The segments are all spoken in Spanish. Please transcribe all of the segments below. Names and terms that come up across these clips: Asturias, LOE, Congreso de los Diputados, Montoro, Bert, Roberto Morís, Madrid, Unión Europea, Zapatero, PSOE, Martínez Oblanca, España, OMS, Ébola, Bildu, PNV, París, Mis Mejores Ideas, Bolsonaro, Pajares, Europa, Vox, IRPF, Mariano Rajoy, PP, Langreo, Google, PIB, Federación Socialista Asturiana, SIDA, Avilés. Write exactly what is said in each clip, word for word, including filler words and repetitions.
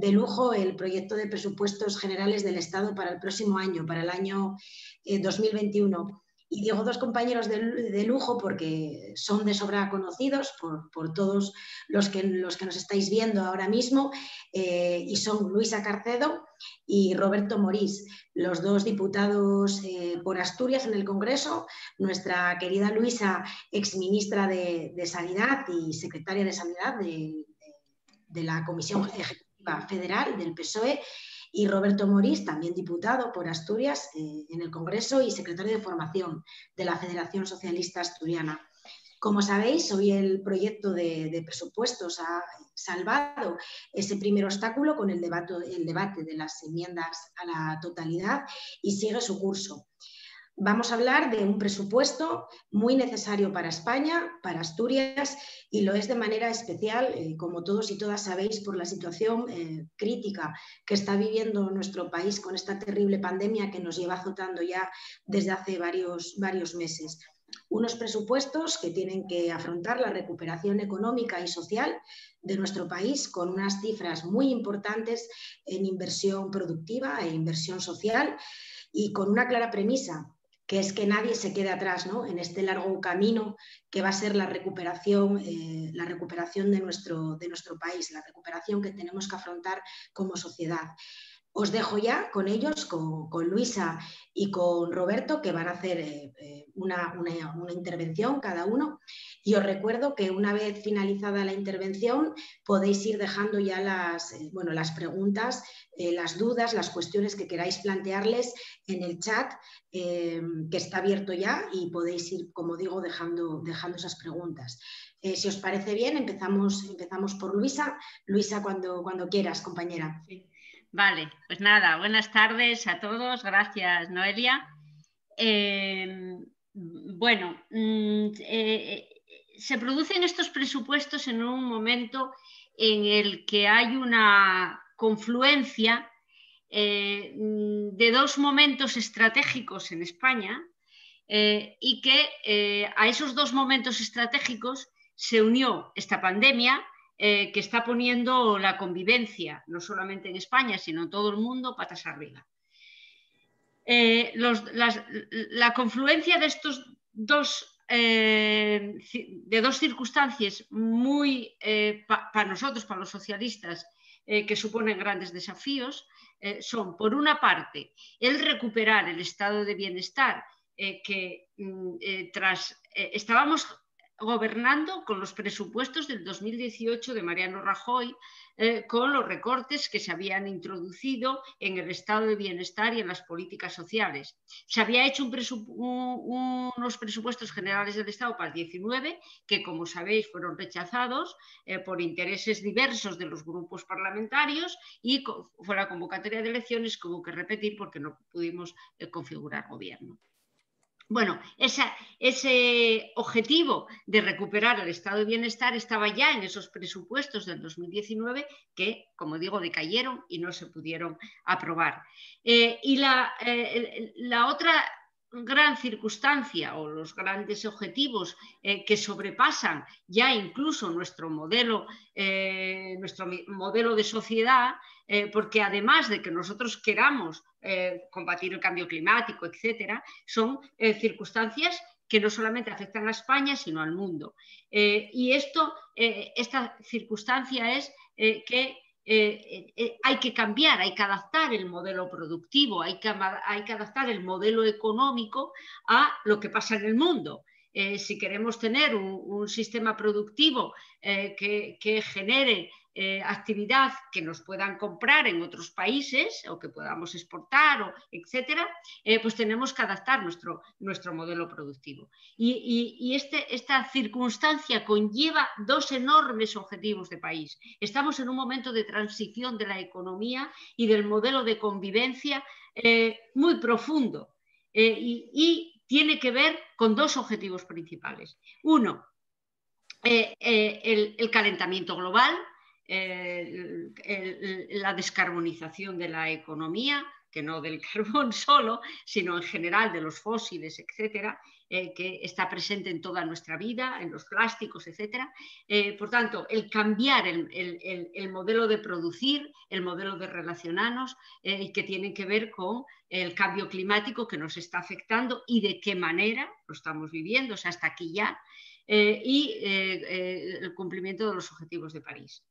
de lujo el proyecto de presupuestos generales del Estado para el próximo año, para el año eh, dos mil veintiuno. Y digo dos compañeros de, de lujo porque son de sobra conocidos por, por todos los que, los que nos estáis viendo ahora mismo, eh, y son Luisa Carcedo y Roberto Morís, los dos diputados eh, por Asturias en el Congreso. Nuestra querida Luisa, exministra de, de Sanidad y secretaria de Sanidad de, de, de la Comisión Ejecutiva Federal del P S O E, y Roberto Morís, también diputado por Asturias eh, en el Congreso y secretario de Formación de la Federación Socialista Asturiana. Como sabéis, hoy el proyecto de, de presupuestos ha salvado ese primer obstáculo con el debate, el debate de las enmiendas a la totalidad, y sigue su curso. Vamos a hablar de un presupuesto muy necesario para España, para Asturias, y lo es de manera especial, eh, como todos y todas sabéis, por la situación eh, crítica que está viviendo nuestro país con esta terrible pandemia que nos lleva azotando ya desde hace varios, varios meses. Unos presupuestos que tienen que afrontar la recuperación económica y social de nuestro país con unas cifras muy importantes en inversión productiva e inversión social, y con una clara premisa, que es que nadie se quede atrás, ¿no?, en este largo camino que va a ser la recuperación, eh, la recuperación de, nuestro, de nuestro país, la recuperación que tenemos que afrontar como sociedad. Os dejo ya con ellos, con, con Luisa y con Roberto, que van a hacer eh, una, una, una intervención cada uno. Y os recuerdo que una vez finalizada la intervención podéis ir dejando ya las, eh, bueno, las preguntas, eh, las dudas, las cuestiones que queráis plantearles en el chat, eh, que está abierto ya, y podéis ir, como digo, dejando, dejando esas preguntas. Eh, si os parece bien, empezamos, empezamos por Luisa. Luisa, cuando, cuando quieras, compañera. Sí. Vale, pues nada, buenas tardes a todos, gracias Noelia. Eh, bueno, eh, se producen estos presupuestos en un momento en el que hay una confluencia eh, de dos momentos estratégicos en España, eh, y que eh, a esos dos momentos estratégicos se unió esta pandemia, Eh, que está poniendo la convivencia, no solamente en España, sino en todo el mundo, patas arriba. Eh, los, las, la confluencia de, estos dos, eh, de dos circunstancias muy, eh, para pa nosotros, para los socialistas, eh, que suponen grandes desafíos, eh, son, por una parte, el recuperar el estado de bienestar eh, que eh, tras eh, estábamos gobernando con los presupuestos del dos mil dieciocho de Mariano Rajoy, eh, con los recortes que se habían introducido en el estado de bienestar y en las políticas sociales. Se había hecho un presupu un, unos presupuestos generales del Estado para el diecinueve, que como sabéis fueron rechazados eh, por intereses diversos de los grupos parlamentarios, y fue la convocatoria de elecciones que hubo que repetir porque no pudimos eh, configurar gobierno. Bueno, esa, ese objetivo de recuperar el estado de bienestar estaba ya en esos presupuestos del dos mil diecinueve que, como digo, decayeron y no se pudieron aprobar. Eh, y la, eh, la otra gran circunstancia, o los grandes objetivos eh, que sobrepasan ya incluso nuestro modelo, eh, nuestro modelo de sociedad, Eh, porque además de que nosotros queramos eh, combatir el cambio climático, etcétera, son eh, circunstancias que no solamente afectan a España, sino al mundo. Eh, y esto, eh, esta circunstancia es eh, que eh, eh, hay que cambiar, hay que adaptar el modelo productivo, hay que, hay que adaptar el modelo económico a lo que pasa en el mundo. Eh, si queremos tener un, un sistema productivo eh, que, que genere Eh, actividad que nos puedan comprar en otros países o que podamos exportar, o, etcétera, eh, pues tenemos que adaptar nuestro, nuestro modelo productivo. Y, y, y este, esta circunstancia conlleva dos enormes objetivos de país. Estamos en un momento de transición de la economía y del modelo de convivencia eh, muy profundo, eh, y, y tiene que ver con dos objetivos principales. Uno, eh, eh, el, el calentamiento global, El, el, la descarbonización de la economía, que no del carbón solo, sino en general de los fósiles, etcétera, eh, que está presente en toda nuestra vida, en los plásticos, etcétera. Eh, por tanto, el cambiar el, el, el, el modelo de producir, el modelo de relacionarnos, eh, que tienen que ver con el cambio climático que nos está afectando y de qué manera lo estamos viviendo, o sea, hasta aquí ya, eh, y eh, eh, el cumplimiento de los objetivos de París.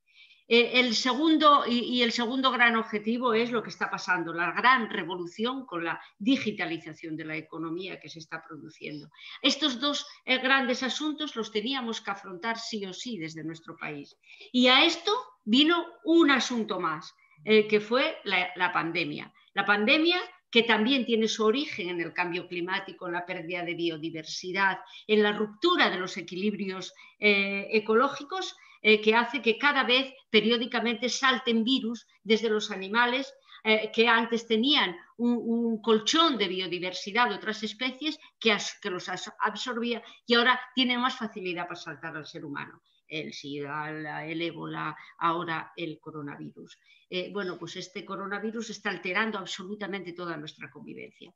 Eh, el segundo, y, y el segundo gran objetivo es lo que está pasando, la gran revolución con la digitalización de la economía que se está produciendo. Estos dos eh, grandes asuntos los teníamos que afrontar sí o sí desde nuestro país. Y a esto vino un asunto más, eh, que fue la, la pandemia. La pandemia que también tiene su origen en el cambio climático, en la pérdida de biodiversidad, en la ruptura de los equilibrios eh, ecológicos, Eh, que hace que cada vez periódicamente salten virus desde los animales eh, que antes tenían un, un colchón de biodiversidad de otras especies que, as, que los absorbía y ahora tienen más facilidad para saltar al ser humano. El SIDA, la, el ébola, ahora el coronavirus. Eh, bueno, pues este coronavirus está alterando absolutamente toda nuestra convivencia.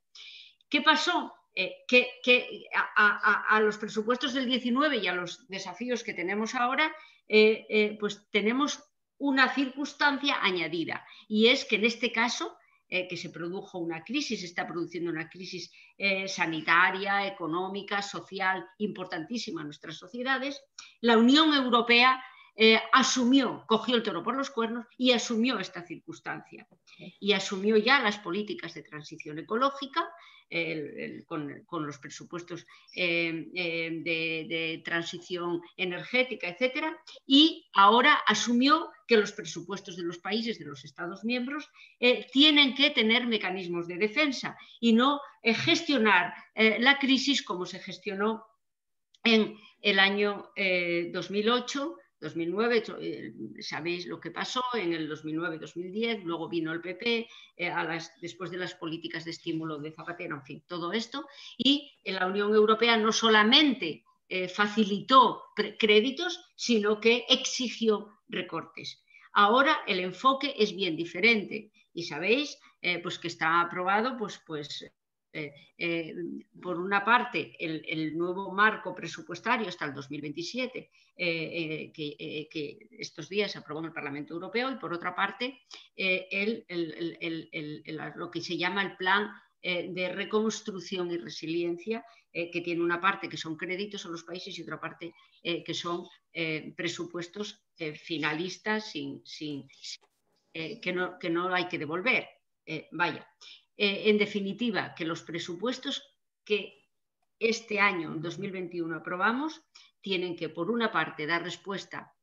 ¿Qué pasó? Eh, que, que a, a, a los presupuestos del diecinueve y a los desafíos que tenemos ahora, eh, eh, pues tenemos una circunstancia añadida, y es que en este caso, eh, que se produjo una crisis, se está produciendo una crisis eh, sanitaria, económica, social, importantísima en nuestras sociedades, la Unión Europea eh, asumió, cogió el toro por los cuernos y asumió esta circunstancia, y asumió ya las políticas de transición ecológica, El, el, con, con los presupuestos eh, eh, de, de transición energética, etcétera, y ahora asumió que los presupuestos de los países, de los Estados miembros, eh, tienen que tener mecanismos de defensa y no eh, gestionar eh, la crisis como se gestionó en el año eh, dos mil ocho, dos mil nueve, sabéis lo que pasó en el dos mil nueve dos mil diez, luego vino el P P, eh, a las, después de las políticas de estímulo de Zapatero, en fin, todo esto, y la Unión Europea no solamente eh, facilitó créditos, sino que exigió recortes. Ahora el enfoque es bien diferente y sabéis eh, pues que está aprobado pues, pues, Eh, eh, por una parte, el, el nuevo marco presupuestario hasta el dos mil veintisiete, eh, eh, que, eh, que estos días se aprobó en el Parlamento Europeo, y por otra parte, eh, el, el, el, el, el, lo que se llama el plan eh, de reconstrucción y resiliencia, eh, que tiene una parte que son créditos a los países y otra parte eh, que son eh, presupuestos eh, finalistas sin, sin, eh, que, no, que no hay que devolver. Eh, vaya. Eh, en definitiva, que los presupuestos que este año, en dos mil veintiuno, aprobamos, tienen que, por una parte, dar respuesta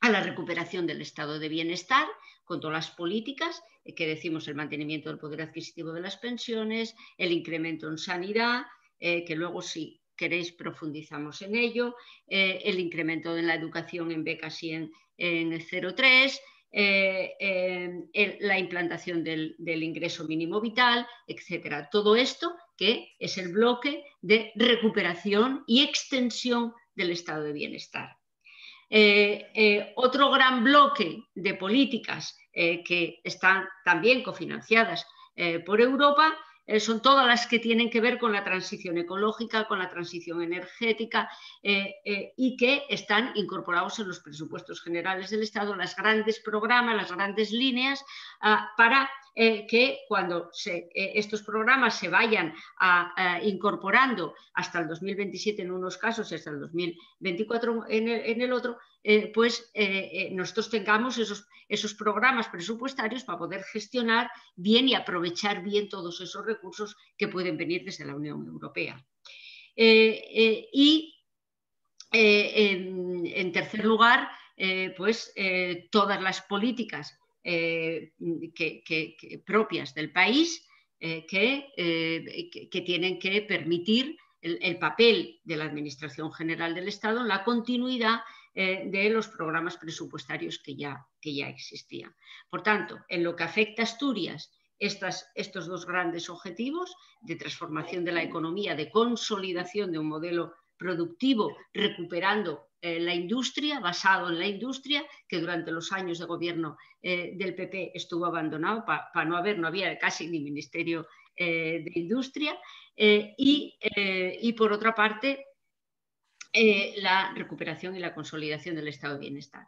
a la recuperación del estado de bienestar, con todas las políticas, eh, que decimos el mantenimiento del poder adquisitivo de las pensiones, el incremento en sanidad, eh, que luego si queréis profundizamos en ello, eh, el incremento en la educación en becas y en, en el cero tres, Eh, eh, el, la implantación del, del ingreso mínimo vital, etcétera. Todo esto que es el bloque de recuperación y extensión del estado de bienestar. Eh, eh, otro gran bloque de políticas eh, que están también cofinanciadas eh, por Europa eh, son todas las que tienen que ver con la transición ecológica, con la transición energética eh, eh, y que están incorporados en los presupuestos generales del Estado, los grandes programas, las grandes líneas ah, para eh, que cuando se, eh, estos programas se vayan a, a incorporando hasta el dos mil veintisiete en unos casos y hasta el dos mil veinticuatro en el, en el otro, eh, pues eh, eh, nosotros tengamos esos, esos programas presupuestarios para poder gestionar bien y aprovechar bien todos esos recursos que pueden venir desde la Unión Europea. Eh, eh, y eh, en, en tercer lugar, eh, pues eh, todas las políticas eh, que, que, que propias del país eh, que, eh, que, que tienen que permitir el, el papel de la Administración General del Estado en la continuidad eh, de los programas presupuestarios que ya, que ya existían. Por tanto, en lo que afecta a Asturias, Estas, estos dos grandes objetivos de transformación de la economía, de consolidación de un modelo productivo, recuperando eh, la industria, basado en la industria, que durante los años de gobierno eh, del P P estuvo abandonado, para pa no haber, no había casi ni ministerio eh, de industria, eh, y, eh, y por otra parte eh, la recuperación y la consolidación del estado de bienestar.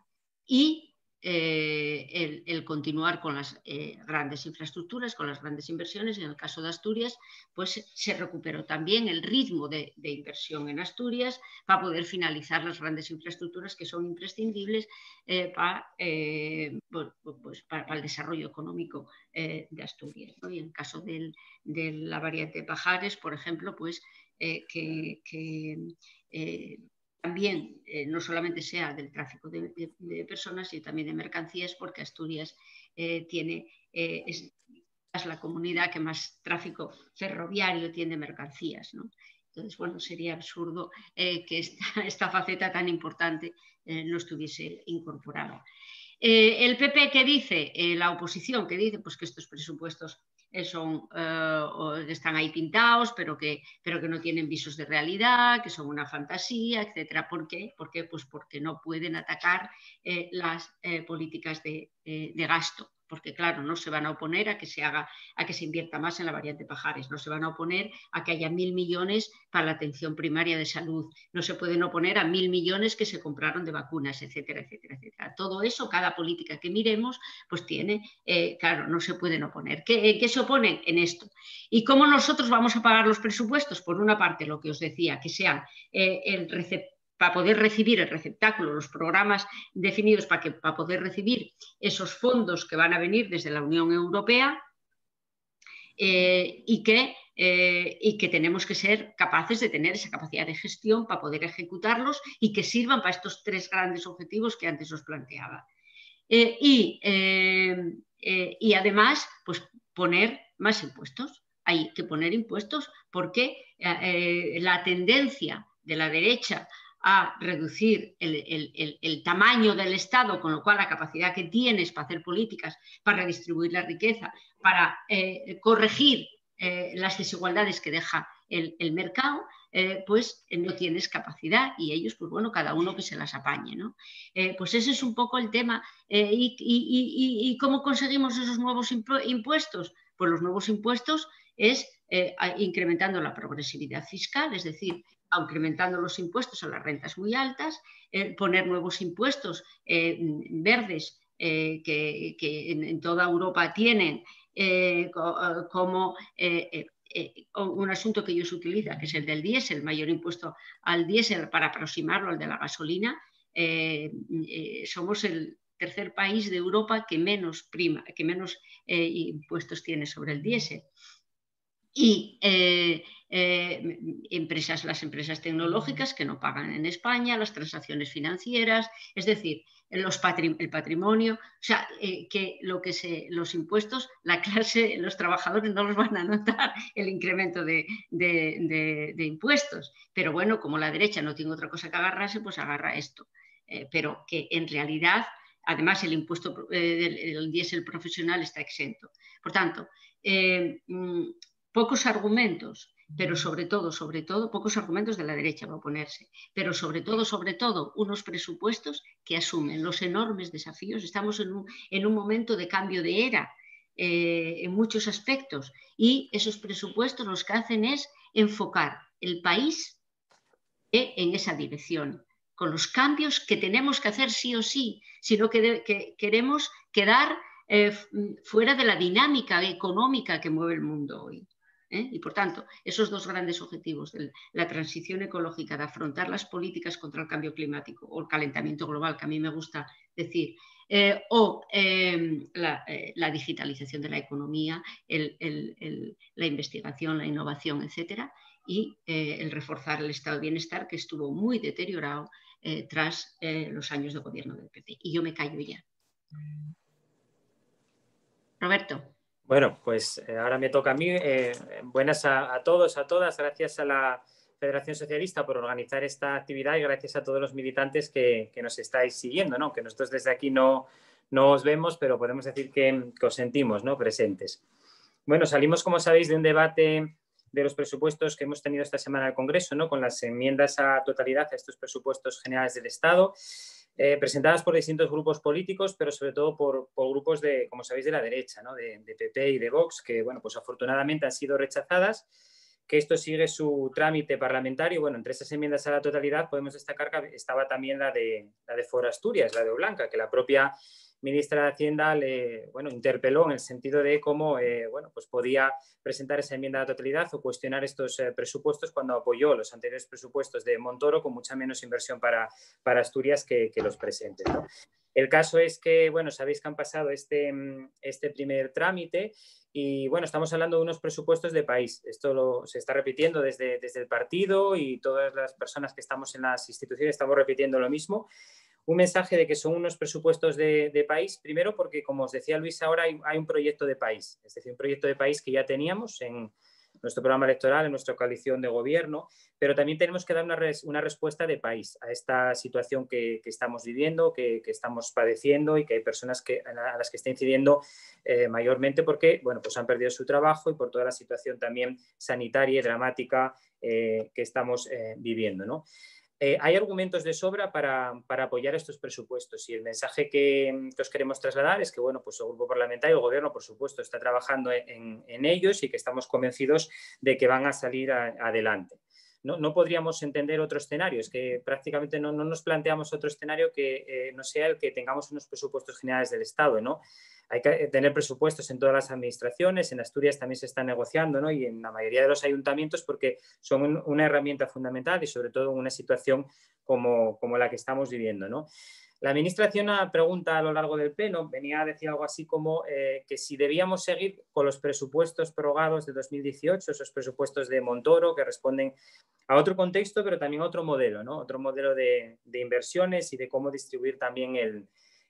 Y Eh, el, el continuar con las eh, grandes infraestructuras, con las grandes inversiones. En el caso de Asturias, pues se recuperó también el ritmo de, de inversión en Asturias para poder finalizar las grandes infraestructuras que son imprescindibles eh, para, eh, pues, para, para el desarrollo económico eh, de Asturias, ¿no? Y en el caso del, de la variante Pajares, por ejemplo, pues eh, que... que eh, también eh, no solamente sea del tráfico de, de, de personas, sino también de mercancías, porque Asturias eh, tiene, eh, es, es la comunidad que más tráfico ferroviario tiene de mercancías, ¿no? Entonces, bueno, sería absurdo eh, que esta, esta faceta tan importante eh, no estuviese incorporada. Eh, el P P, ¿qué dice? Eh, la oposición, ¿qué dice? Pues que estos presupuestos son, eh, están ahí pintados, pero que, pero que no tienen visos de realidad, que son una fantasía, etcétera. ¿Por qué? ¿Por qué? Pues porque no pueden atacar eh, las eh, políticas de, eh, de gasto, porque claro, no se van a oponer a que se haga, a que se invierta más en la variante Pajares, no se van a oponer a que haya mil millones para la atención primaria de salud, no se pueden oponer a mil millones que se compraron de vacunas, etcétera, etcétera, etcétera. Todo eso, cada política que miremos, pues tiene, eh, claro, no se pueden oponer. ¿Qué, qué se oponen? En esto. ¿Y cómo nosotros vamos a pagar los presupuestos? Por una parte, lo que os decía, que sean eh, el receptor, para poder recibir el receptáculo, los programas definidos para, que, para poder recibir esos fondos que van a venir desde la Unión Europea, eh, y, que, eh, y que tenemos que ser capaces de tener esa capacidad de gestión para poder ejecutarlos y que sirvan para estos tres grandes objetivos que antes os planteaba. Eh, y, eh, eh, y además, pues poner más impuestos. Hay que poner impuestos porque eh, la tendencia de la derecha a reducir el, el, el, el tamaño del Estado, con lo cual la capacidad que tienes para hacer políticas, para redistribuir la riqueza, para eh, corregir eh, las desigualdades que deja el, el mercado, eh, pues no tienes capacidad y ellos, pues bueno, cada uno que se las apañe, ¿no? Eh, pues ese es un poco el tema. Eh, y, y, y, ¿Y cómo conseguimos esos nuevos impuestos? Pues los nuevos impuestos es eh, incrementando la progresividad fiscal, es decir, incrementando los impuestos a las rentas muy altas, eh, poner nuevos impuestos eh, verdes eh, que, que en, en toda Europa tienen, eh, co, como eh, eh, un asunto que ellos utilizan, que es el del diésel, mayor impuesto al diésel para aproximarlo al de la gasolina. Eh, eh, somos el tercer país de Europa que menos, prima, que menos eh, impuestos tiene sobre el diésel. Y eh, eh, empresas, las empresas tecnológicas que no pagan en España, las transacciones financieras, es decir, los patrim- el patrimonio, o sea, eh, que, lo que se, los impuestos, la clase, los trabajadores no los van a notar el incremento de, de, de, de impuestos. Pero bueno, como la derecha no tiene otra cosa que agarrarse, pues agarra esto. Eh, pero que en realidad, además, el impuesto eh, del el diésel profesional está exento. Por tanto, eh, pocos argumentos, pero sobre todo, sobre todo, pocos argumentos de la derecha va a oponerse, pero sobre todo, sobre todo, unos presupuestos que asumen los enormes desafíos. Estamos en un, en un momento de cambio de era eh, en muchos aspectos, y esos presupuestos lo que hacen es enfocar el país en esa dirección, con los cambios que tenemos que hacer sí o sí, sino que, de, que queremos quedar eh, fuera de la dinámica económica que mueve el mundo hoy. ¿Eh? Y por tanto, esos dos grandes objetivos, el, la transición ecológica, de afrontar las políticas contra el cambio climático o el calentamiento global, que a mí me gusta decir, eh, o eh, la, eh, la digitalización de la economía, el, el, el, la investigación, la innovación, etcétera, y eh, el reforzar el estado de bienestar, que estuvo muy deteriorado eh, tras eh, los años de gobierno del P P. Y yo me callo ya. Roberto. Bueno, pues ahora me toca a mí. Eh, buenas a, a todos, a todas. Gracias a la Federación Socialista por organizar esta actividad y gracias a todos los militantes que, que nos estáis siguiendo, ¿no? Que nosotros desde aquí no, no os vemos, pero podemos decir que, que os sentimos, ¿no? Presentes. Bueno, salimos, como sabéis, de un debate de los presupuestos que hemos tenido esta semana en el Congreso, ¿no? Con las enmiendas a totalidad a estos presupuestos generales del Estado, eh, presentadas por distintos grupos políticos, pero sobre todo por, por grupos de, como sabéis, de la derecha, ¿no? de, de P P y de Vox, que bueno, pues afortunadamente han sido rechazadas, que esto sigue su trámite parlamentario. Bueno, entre esas enmiendas a la totalidad podemos destacar que estaba también la de, la de Foro Asturias, la de Oblanca, que la propia ministra de Hacienda le bueno, interpeló en el sentido de cómo eh, bueno, pues podía presentar esa enmienda a la totalidad o cuestionar estos eh, presupuestos cuando apoyó los anteriores presupuestos de Montoro con mucha menos inversión para, para Asturias que, que los presentes, ¿no? El caso es que, bueno, sabéis que han pasado este, este primer trámite y, bueno, estamos hablando de unos presupuestos de país. Esto lo, se está repitiendo desde, desde el partido y todas las personas que estamos en las instituciones estamos repitiendo lo mismo. Un mensaje de que son unos presupuestos de, de país, primero porque, como os decía Luis, ahora hay, hay un proyecto de país, es decir, un proyecto de país que ya teníamos en nuestro programa electoral, en nuestra coalición de gobierno, pero también tenemos que dar una, res, una respuesta de país a esta situación que, que estamos viviendo, que, que estamos padeciendo y que hay personas que, a las que está incidiendo eh, mayormente porque bueno, pues han perdido su trabajo y por toda la situación también sanitaria y dramática eh, que estamos eh, viviendo, ¿no? Eh, hay argumentos de sobra para, para apoyar estos presupuestos y el mensaje que, que os queremos trasladar es que bueno, pues el grupo parlamentario, el gobierno, por supuesto, está trabajando en, en ellos y que estamos convencidos de que van a salir a, adelante. No, no podríamos entender otro escenario, es que prácticamente no, no nos planteamos otro escenario que eh, no sea el que tengamos unos presupuestos generales del Estado, ¿no? Hay que tener presupuestos en todas las administraciones, en Asturias también se está negociando, ¿no? Y en la mayoría de los ayuntamientos porque son un, una herramienta fundamental y sobre todo en una situación como, como la que estamos viviendo, ¿no? La administración a pregunta a lo largo del pleno venía a decir algo así como eh, que si debíamos seguir con los presupuestos prorrogados de dos mil dieciocho, esos presupuestos de Montoro que responden a otro contexto pero también a otro modelo, ¿no? Otro modelo de, de inversiones y de cómo distribuir también el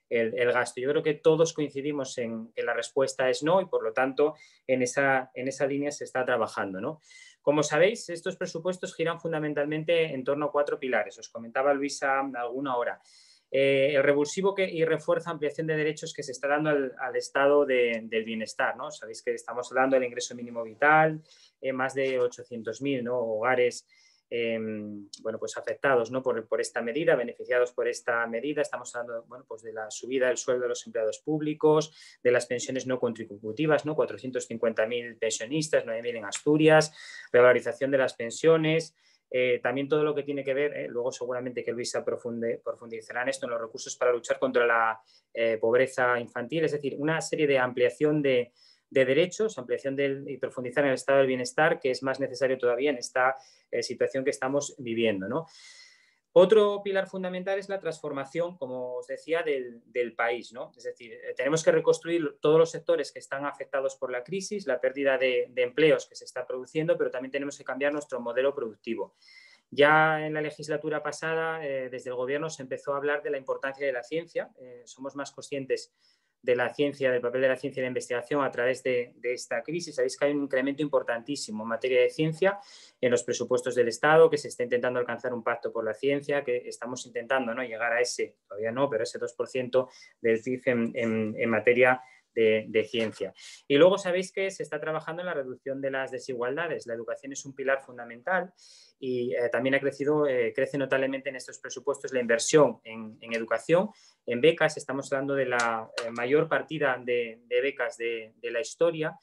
El, el gasto. Yo creo que todos coincidimos en que la respuesta es no y por lo tanto en esa, en esa línea se está trabajando, ¿no? Como sabéis, estos presupuestos giran fundamentalmente en torno a cuatro pilares. Os comentaba Luisa alguna hora. Eh, el revulsivo que, y refuerza ampliación de derechos que se está dando al, al estado de, del bienestar, ¿no? Sabéis que estamos hablando del ingreso mínimo vital, eh, más de ochocientos mil, ¿no? Hogares Eh, bueno, pues afectados, ¿no? por, por esta medida, beneficiados por esta medida. Estamos hablando bueno, pues de la subida del sueldo de los empleados públicos, de las pensiones no contributivas, ¿no? cuatrocientos cincuenta mil pensionistas, nueve mil en Asturias, revalorización de las pensiones, eh, también todo lo que tiene que ver, eh, luego seguramente que Luisa profunde, profundizará en esto, en los recursos para luchar contra la eh, pobreza infantil, es decir, una serie de ampliación de de derechos, ampliación del, y profundizar en el estado del bienestar, que es más necesario todavía en esta eh, situación que estamos viviendo, ¿no? Otro pilar fundamental es la transformación, como os decía, del, del país, ¿no? Es decir, eh, tenemos que reconstruir todos los sectores que están afectados por la crisis, la pérdida de, de empleos que se está produciendo, pero también tenemos que cambiar nuestro modelo productivo. Ya en la legislatura pasada, eh, desde el Gobierno se empezó a hablar de la importancia de la ciencia. Eh, somos más conscientes de la ciencia, del papel de la ciencia y la investigación a través de, de esta crisis. Sabéis que hay un incremento importantísimo en materia de ciencia en los presupuestos del Estado, que se está intentando alcanzar un pacto por la ciencia, que estamos intentando, ¿no?, llegar a ese, todavía no, pero ese dos por ciento del P I B en, en, en materia de, de ciencia. Y luego sabéis que se está trabajando en la reducción de las desigualdades. La educación es un pilar fundamental y eh, también ha crecido, eh, crece notablemente en estos presupuestos la inversión en, en educación. En becas estamos hablando de la mayor partida de, de becas de, de la historia.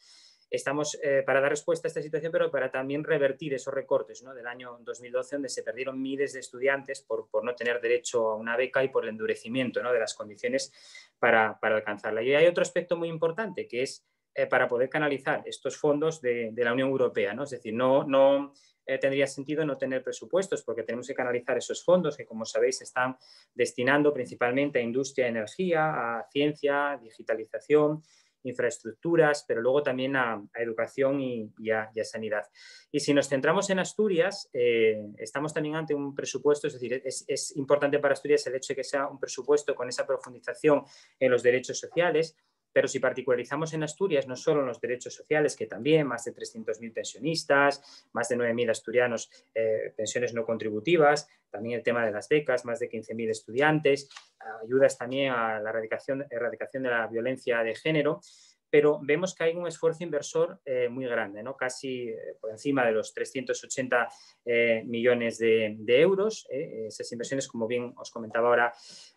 Estamos eh, para dar respuesta a esta situación, pero para también revertir esos recortes, ¿no?, del año dos mil doce, donde se perdieron miles de estudiantes por, por no tener derecho a una beca y por el endurecimiento, ¿no?, de las condiciones para, para alcanzarla. Y hay otro aspecto muy importante, que es eh, para poder canalizar estos fondos de, de la Unión Europea, ¿no? Es decir, no... no Eh, tendría sentido no tener presupuestos porque tenemos que canalizar esos fondos que, como sabéis, se están destinando principalmente a industria, energía, a ciencia, digitalización, infraestructuras, pero luego también a, a educación y, y, a, y a sanidad. Y si nos centramos en Asturias, eh, estamos también ante un presupuesto, es decir, es, es importante para Asturias el hecho de que sea un presupuesto con esa profundización en los derechos sociales. Pero si particularizamos en Asturias, no solo en los derechos sociales, que también más de trescientos mil pensionistas, más de nueve mil asturianos, eh, pensiones no contributivas, también el tema de las becas, más de quince mil estudiantes, ayudas también a la erradicación, erradicación de la violencia de género, pero vemos que hay un esfuerzo inversor eh, muy grande, ¿no? Casi por encima de los trescientos ochenta eh, millones de, de euros, eh, esas inversiones, como bien os comentaba ahora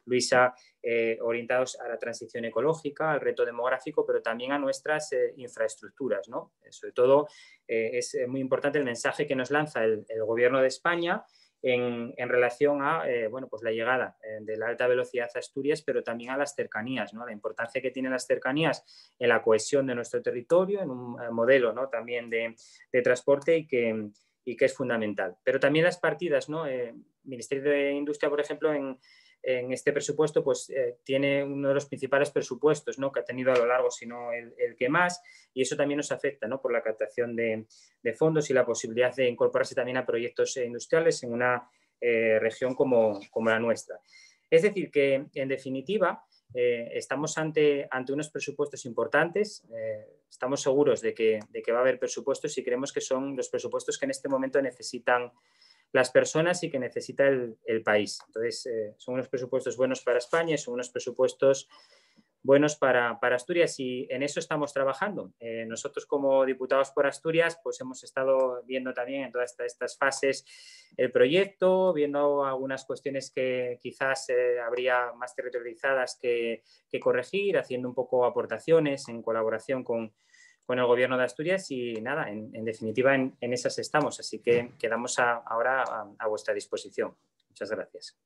Luisa, eh, orientados a la transición ecológica, al reto demográfico, pero también a nuestras eh, infraestructuras, ¿no? Sobre todo eh, es muy importante el mensaje que nos lanza el, el Gobierno de España En, en relación a eh, bueno, pues la llegada eh, de la alta velocidad a Asturias, pero también a las cercanías, ¿no? La importancia que tienen las cercanías en la cohesión de nuestro territorio, en un eh, modelo, ¿no?, también de, de transporte y que, y que es fundamental. Pero también las partidas, ¿no? Eh, Ministerio de Industria, por ejemplo, en, en este presupuesto, pues eh, tiene uno de los principales presupuestos, ¿no?, que ha tenido a lo largo, si no el, el que más, y eso también nos afecta, ¿no?, por la captación de, de fondos y la posibilidad de incorporarse también a proyectos industriales en una eh, región como, como la nuestra. Es decir, que en definitiva eh, estamos ante, ante unos presupuestos importantes. eh, estamos seguros de que, de que va a haber presupuestos y creemos que son los presupuestos que en este momento necesitan las personas y que necesita el, el país. Entonces, eh, son unos presupuestos buenos para España, son unos presupuestos buenos para, para Asturias, y en eso estamos trabajando. Eh, nosotros como diputados por Asturias pues hemos estado viendo también en todas esta, estas fases el proyecto, viendo algunas cuestiones que quizás eh, habría más territorializadas que, que corregir, haciendo un poco aportaciones en colaboración con, con el Gobierno de Asturias, y nada, en, en definitiva en, en esas estamos, así que quedamos a, ahora a, a vuestra disposición. Muchas gracias.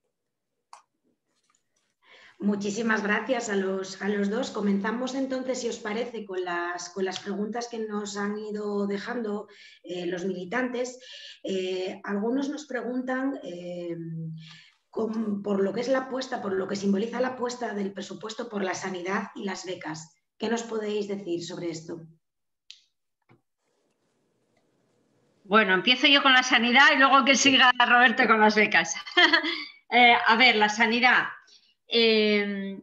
Muchísimas gracias a los, a los dos. Comenzamos entonces, si os parece, con las, con las preguntas que nos han ido dejando eh, los militantes. Eh, algunos nos preguntan... Eh, con, por lo que es la apuesta, por lo que simboliza la apuesta del presupuesto por la sanidad y las becas. ¿Qué nos podéis decir sobre esto? Bueno, empiezo yo con la sanidad y luego que siga Roberto con las becas. eh, a ver, la sanidad. Eh,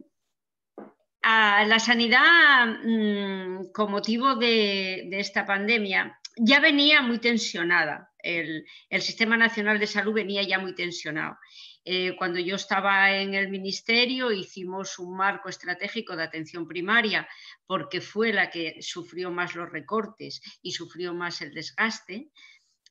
a la sanidad, mmm, con motivo de, de esta pandemia, ya venía muy tensionada. El, el Sistema Nacional de Salud venía ya muy tensionado. Eh, cuando yo estaba en el ministerio hicimos un marco estratégico de atención primaria, porque fue la que sufrió más los recortes y sufrió más el desgaste,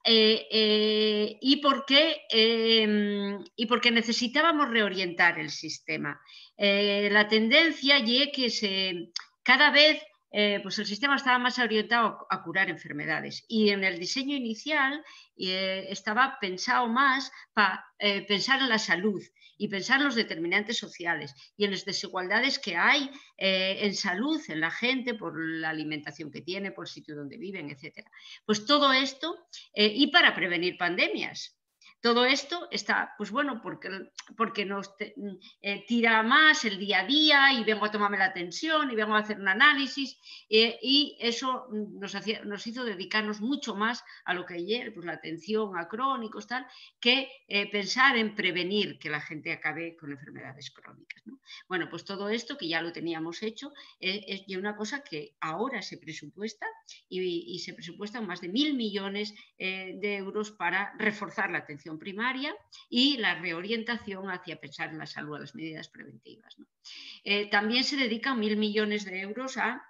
eh, eh, y, porque, eh, y porque necesitábamos reorientar el sistema. Eh, la tendencia es que se, cada vez Eh, pues el sistema estaba más orientado a curar enfermedades, y en el diseño inicial eh, estaba pensado más para eh, pensar en la salud y pensar en los determinantes sociales y en las desigualdades que hay eh, en salud, en la gente, por la alimentación que tiene, por el sitio donde viven, etcétera. Pues todo esto, eh, y para prevenir pandemias. Todo esto está, pues bueno, porque, porque nos te, eh, tira más el día a día, y vengo a tomarme la atención y vengo a hacer un análisis, eh, y eso nos, hacía, nos hizo dedicarnos mucho más a lo que ayer, pues la atención a crónicos, tal, que eh, pensar en prevenir que la gente acabe con enfermedades crónicas, ¿no? Bueno, pues todo esto que ya lo teníamos hecho eh, es ya una cosa que ahora se presupuesta, y, y se presupuestan más de mil millones eh, de euros para reforzar la atención primaria y la reorientación hacia pensar en la salud, a las medidas preventivas, ¿no? Eh, también se dedican mil millones de euros a,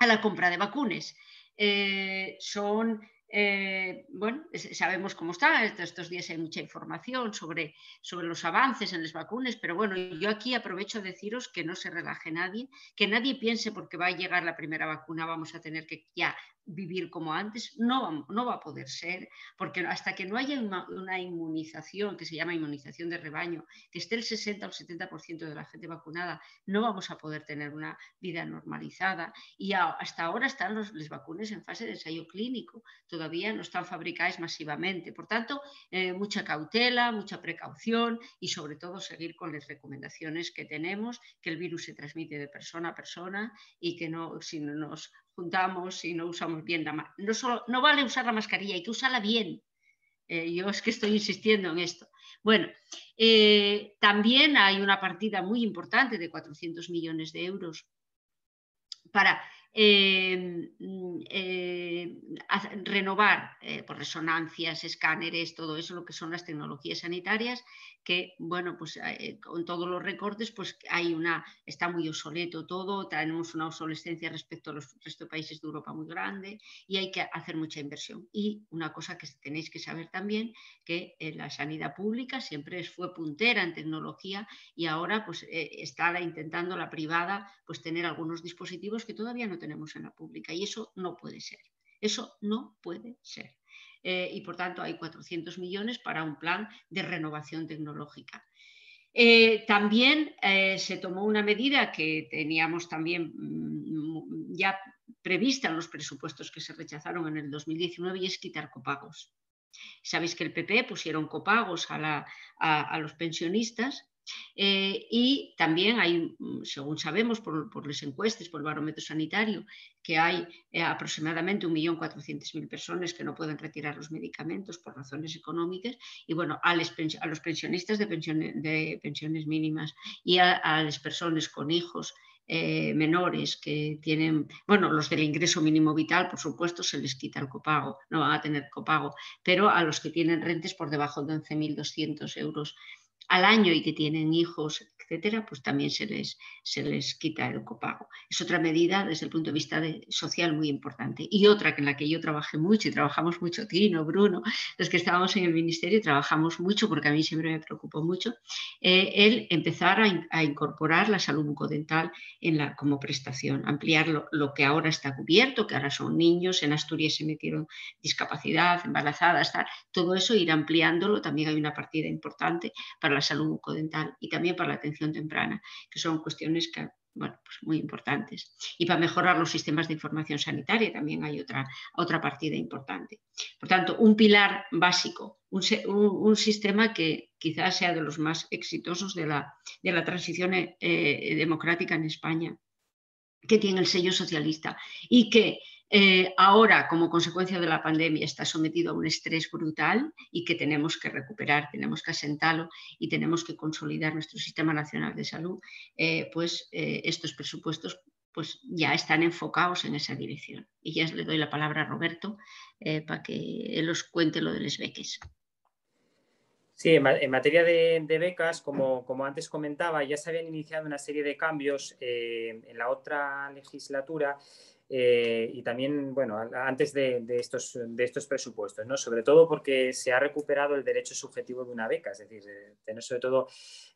a la compra de vacunas. Eh, son, eh, bueno, sabemos cómo está, estos días hay mucha información sobre, sobre los avances en las vacunas, pero bueno, yo aquí aprovecho a deciros que no se relaje nadie, que nadie piense porque va a llegar la primera vacuna vamos a tener que ya vivir como antes. No, no va a poder ser, porque hasta que no haya una inmunización, que se llama inmunización de rebaño, que esté el sesenta o setenta por ciento de la gente vacunada, no vamos a poder tener una vida normalizada, y hasta ahora están los, las vacunas en fase de ensayo clínico, todavía no están fabricadas masivamente, por tanto, eh, mucha cautela, mucha precaución, y sobre todo seguir con las recomendaciones que tenemos, que el virus se transmite de persona a persona, y que no, si no nos juntamos y no usamos bien la mascarilla. No, solo, no vale usar la mascarilla, hay que usarla bien. Eh, yo es que estoy insistiendo en esto. Bueno, eh, también hay una partida muy importante de cuatrocientos millones de euros para eh, eh, renovar eh, por resonancias, escáneres, todo eso, lo que son las tecnologías sanitarias, que, bueno, pues eh, con todos los recortes, pues hay una, está muy obsoleto todo, tenemos una obsolescencia respecto a los resto de países de Europa muy grande, y hay que hacer mucha inversión. Y una cosa que tenéis que saber también, que eh, la sanidad pública siempre fue puntera en tecnología, y ahora pues eh, está la, intentando la privada pues tener algunos dispositivos que todavía no tenemos en la pública, y eso no puede ser, eso no puede ser. Eh, y por tanto hay cuatrocientos millones para un plan de renovación tecnológica. Eh, también eh, se tomó una medida que teníamos también mmm, ya prevista en los presupuestos que se rechazaron en el dos mil diecinueve, y es quitar copagos. Sabéis que el P P pusieron copagos a, la, a, a los pensionistas. Eh, y también hay, según sabemos por, por las encuestas, por el barómetro sanitario, que hay eh, aproximadamente un millón cuatrocientas mil personas que no pueden retirar los medicamentos por razones económicas, y bueno, a, les, a los pensionistas de pensiones, de pensiones mínimas, y a, a las personas con hijos eh, menores que tienen, bueno, los del ingreso mínimo vital, por supuesto, se les quita el copago, no van a tener copago, pero a los que tienen rentas por debajo de once mil doscientos euros al año y que tienen hijos, etcétera, pues también se les, se les quita el copago. Es otra medida desde el punto de vista de, social muy importante. Y otra que en la que yo trabajé mucho, y trabajamos mucho Tino, Bruno, los que estábamos en el ministerio, trabajamos mucho, porque a mí siempre me preocupó mucho, eh, el empezar a, in, a incorporar la salud bucodental en la, como prestación, ampliar lo, lo que ahora está cubierto, que ahora son niños, en Asturias se metieron discapacidad, embarazadas, tal, todo eso ir ampliándolo. También hay una partida importante para la la salud bucodental y también para la atención temprana, que son cuestiones que, bueno, pues muy importantes. Y para mejorar los sistemas de información sanitaria también hay otra, otra partida importante. Por tanto, un pilar básico, un, un, un sistema que quizás sea de los más exitosos de la, de la transición eh, democrática en España, que tiene el sello socialista y que Eh, ahora, como consecuencia de la pandemia, está sometido a un estrés brutal y que tenemos que recuperar, tenemos que asentarlo y tenemos que consolidar nuestro sistema nacional de salud, eh, pues eh, estos presupuestos pues, ya están enfocados en esa dirección. Y ya le doy la palabra a Roberto eh, para que él os cuente lo de las becas. Sí, en materia de, de becas, como, como antes comentaba, ya se habían iniciado una serie de cambios eh, en la otra legislatura. Eh, y también, bueno, antes de, de, estos, de estos presupuestos, ¿no? Sobre todo porque se ha recuperado el derecho subjetivo de una beca, es decir, eh, tener sobre todo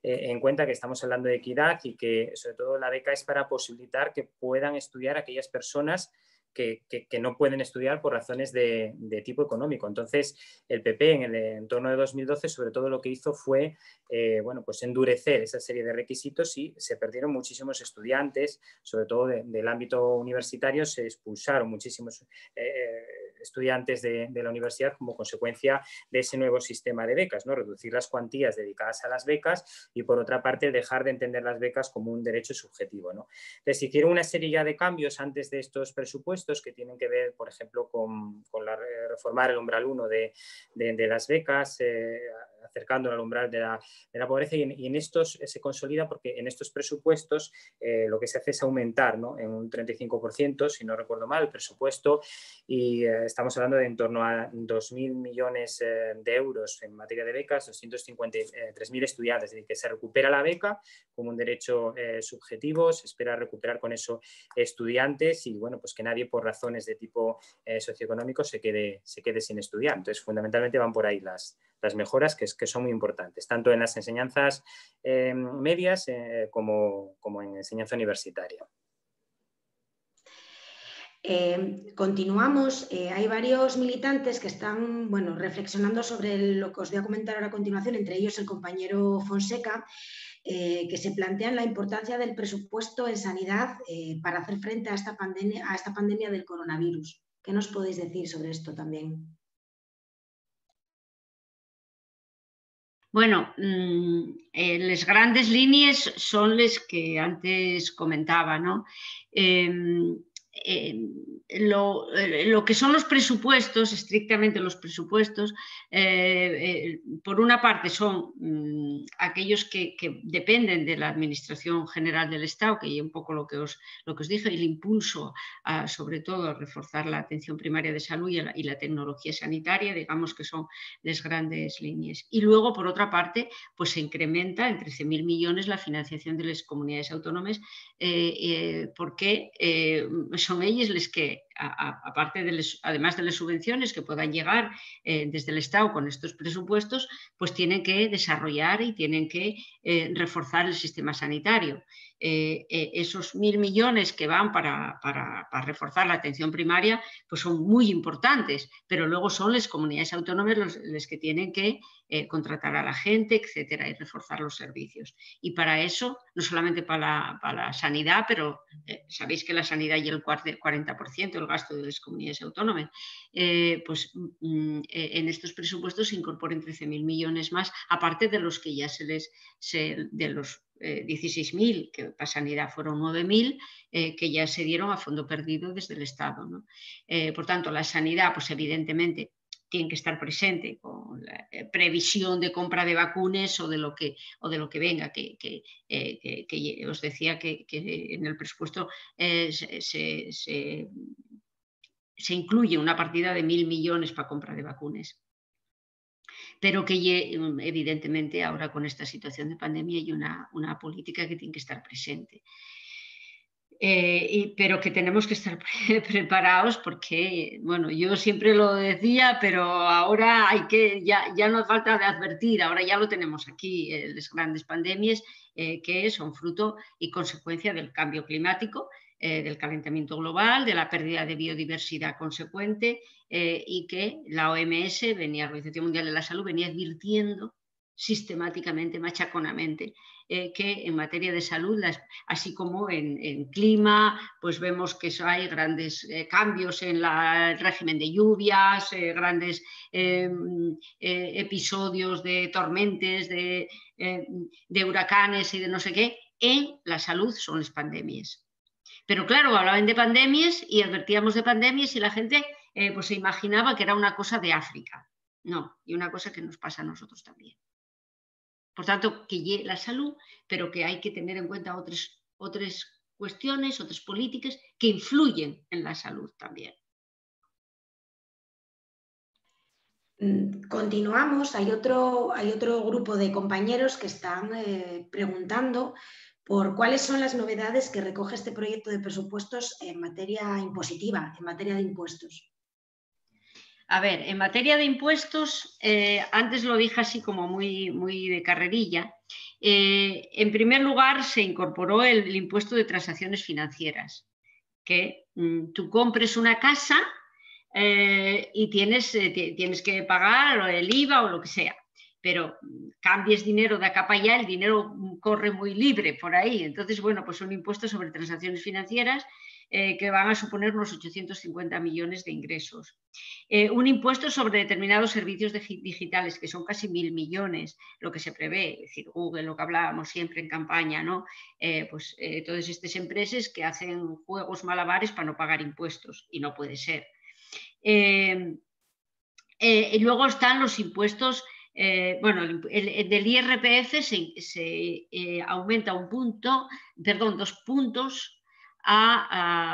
eh, en cuenta que estamos hablando de equidad y que sobre todo la beca es para posibilitar que puedan estudiar aquellas personas que, que, que no pueden estudiar por razones de, de tipo económico. Entonces, el P P en el entorno de dos mil doce sobre todo lo que hizo fue eh, bueno, pues endurecer esa serie de requisitos y se perdieron muchísimos estudiantes, sobre todo de, del ámbito universitario, se expulsaron muchísimos eh, estudiantes de, de la universidad como consecuencia de ese nuevo sistema de becas, ¿no? Reducir las cuantías dedicadas a las becas y por otra parte dejar de entender las becas como un derecho subjetivo, ¿no? Entonces, hicieron una serie de cambios antes de estos presupuestos que tienen que ver, por ejemplo, con, con la, reformar el umbral uno de, de, de las becas, eh, acercándolo al umbral de la, de la pobreza, y en, y en estos se consolida porque en estos presupuestos eh, lo que se hace es aumentar, ¿no?, en un treinta y cinco por ciento, si no recuerdo mal, el presupuesto, y eh, estamos hablando de en torno a dos mil millones eh, de euros en materia de becas, doscientos cincuenta y tres mil estudiantes, es decir, que se recupera la beca como un derecho eh, subjetivo, se espera recuperar con eso estudiantes y, bueno, pues que nadie por razones de tipo eh, socioeconómico se quede, se quede sin estudiar. Entonces, fundamentalmente van por ahí las, las mejoras que, es, que son muy importantes, tanto en las enseñanzas eh, medias eh, como, como en enseñanza universitaria. Eh, continuamos. Eh, hay varios militantes que están, bueno, reflexionando sobre lo que os voy a comentar ahora a continuación, entre ellos el compañero Fonseca, eh, que se plantean la importancia del presupuesto en sanidad eh, para hacer frente a esta pandemia, a esta pandemia del coronavirus. ¿Qué nos podéis decir sobre esto también? Bueno, eh, las grandes líneas son las que antes comentaba, ¿no? Eh, Eh, lo, lo que son los presupuestos, estrictamente los presupuestos, eh, eh, por una parte son mmm, aquellos que, que dependen de la Administración General del Estado, que es un poco lo que os, lo que os dije, el impulso a, sobre todo a reforzar la atención primaria de salud y la, y la tecnología sanitaria, digamos que son las grandes líneas. Y luego, por otra parte, pues se incrementa en trece mil millones la financiación de las comunidades autónomas, eh, eh, porque eh, son ellas las que, aparte de les, además de las subvenciones que puedan llegar eh, desde el Estado con estos presupuestos, pues tienen que desarrollar y tienen que eh, reforzar el sistema sanitario. Eh, eh, esos mil millones que van para, para, para reforzar la atención primaria pues son muy importantes, pero luego son las comunidades autónomas los, los que tienen que eh, contratar a la gente, etcétera, y reforzar los servicios. Y para eso, no solamente para la, para la sanidad, pero eh, sabéis que la sanidad y el cuarenta por ciento del gasto de las comunidades autónomas, eh, pues mm, en estos presupuestos se incorporan trece mil millones más, aparte de los que ya se les, se, de los Eh, dieciséis mil, que para sanidad fueron nueve mil, eh, que ya se dieron a fondo perdido desde el Estado, ¿no? Eh, por tanto, la sanidad, pues evidentemente, tiene que estar presente con la eh, previsión de compra de vacunas o de lo que, o de lo que venga, que, que, eh, que, que os decía que, que en el presupuesto eh, se... se, se, se incluye una partida de mil millones para compra de vacunas. Pero que evidentemente ahora con esta situación de pandemia hay una, una política que tiene que estar presente. Eh, y, pero que tenemos que estar pre preparados porque, bueno, yo siempre lo decía, pero ahora hay que, ya, ya no hace falta de advertir, ahora ya lo tenemos aquí, eh, las grandes pandemias eh, que son fruto y consecuencia del cambio climático, Eh, del calentamiento global, de la pérdida de biodiversidad consecuente eh, y que la O M S, venía, la Organización Mundial de la Salud, venía advirtiendo sistemáticamente, machaconamente, eh, que en materia de salud, las, así como en, en clima, pues vemos que hay grandes eh, cambios en la, el régimen de lluvias, eh, grandes eh, eh, episodios de tormentas, de, eh, de huracanes y de no sé qué, en la salud son las pandemias. Pero claro, hablaban de pandemias y advertíamos de pandemias y la gente eh, pues se imaginaba que era una cosa de África. No, y una cosa que nos pasa a nosotros también. Por tanto, que la salud, pero que hay que tener en cuenta otras, otras cuestiones, otras políticas que influyen en la salud también. Continuamos. Hay otro, hay otro grupo de compañeros que están eh, preguntando por cuáles son las novedades que recoge este proyecto de presupuestos en materia impositiva, en materia de impuestos. A ver, en materia de impuestos, eh, antes lo dije así como muy, muy de carrerilla, eh, en primer lugar se incorporó el, el impuesto de transacciones financieras, que mm, tú compres una casa eh, y tienes, eh, tienes que pagar el I V A o lo que sea. Pero cambies dinero de acá para allá, el dinero corre muy libre por ahí. Entonces, bueno, pues un impuesto sobre transacciones financieras eh, que van a suponer unos ochocientos cincuenta millones de ingresos. Eh, un impuesto sobre determinados servicios de, digitales, que son casi mil millones, lo que se prevé, es decir, Google, lo que hablábamos siempre en campaña, ¿no? Eh, pues eh, todas estas empresas que hacen juegos malabares para no pagar impuestos, y no puede ser. Eh, eh, y luego están los impuestos. Eh, bueno, el, el, del I R P F se, se eh, aumenta un punto, perdón, dos puntos a,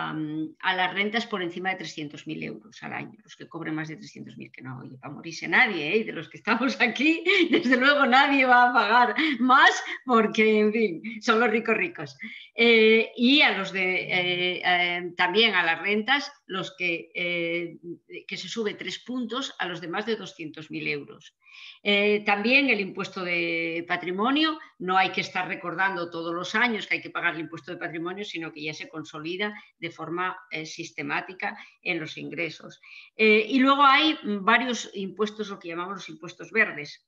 a, a las rentas por encima de trescientos mil euros al año, los que cobren más de trescientos mil, que no va a morirse nadie, ¿eh? De los que estamos aquí, desde luego nadie va a pagar más porque, en fin, son los ricos ricos. Eh, y a los de, eh, eh, también a las rentas, los que, eh, que se sube tres puntos a los de más de doscientos mil euros. Eh, también el impuesto de patrimonio, no hay que estar recordando todos los años que hay que pagar el impuesto de patrimonio, sino que ya se consolida de forma eh, sistemática en los ingresos. Eh, y luego hay varios impuestos, lo que llamamos los impuestos verdes,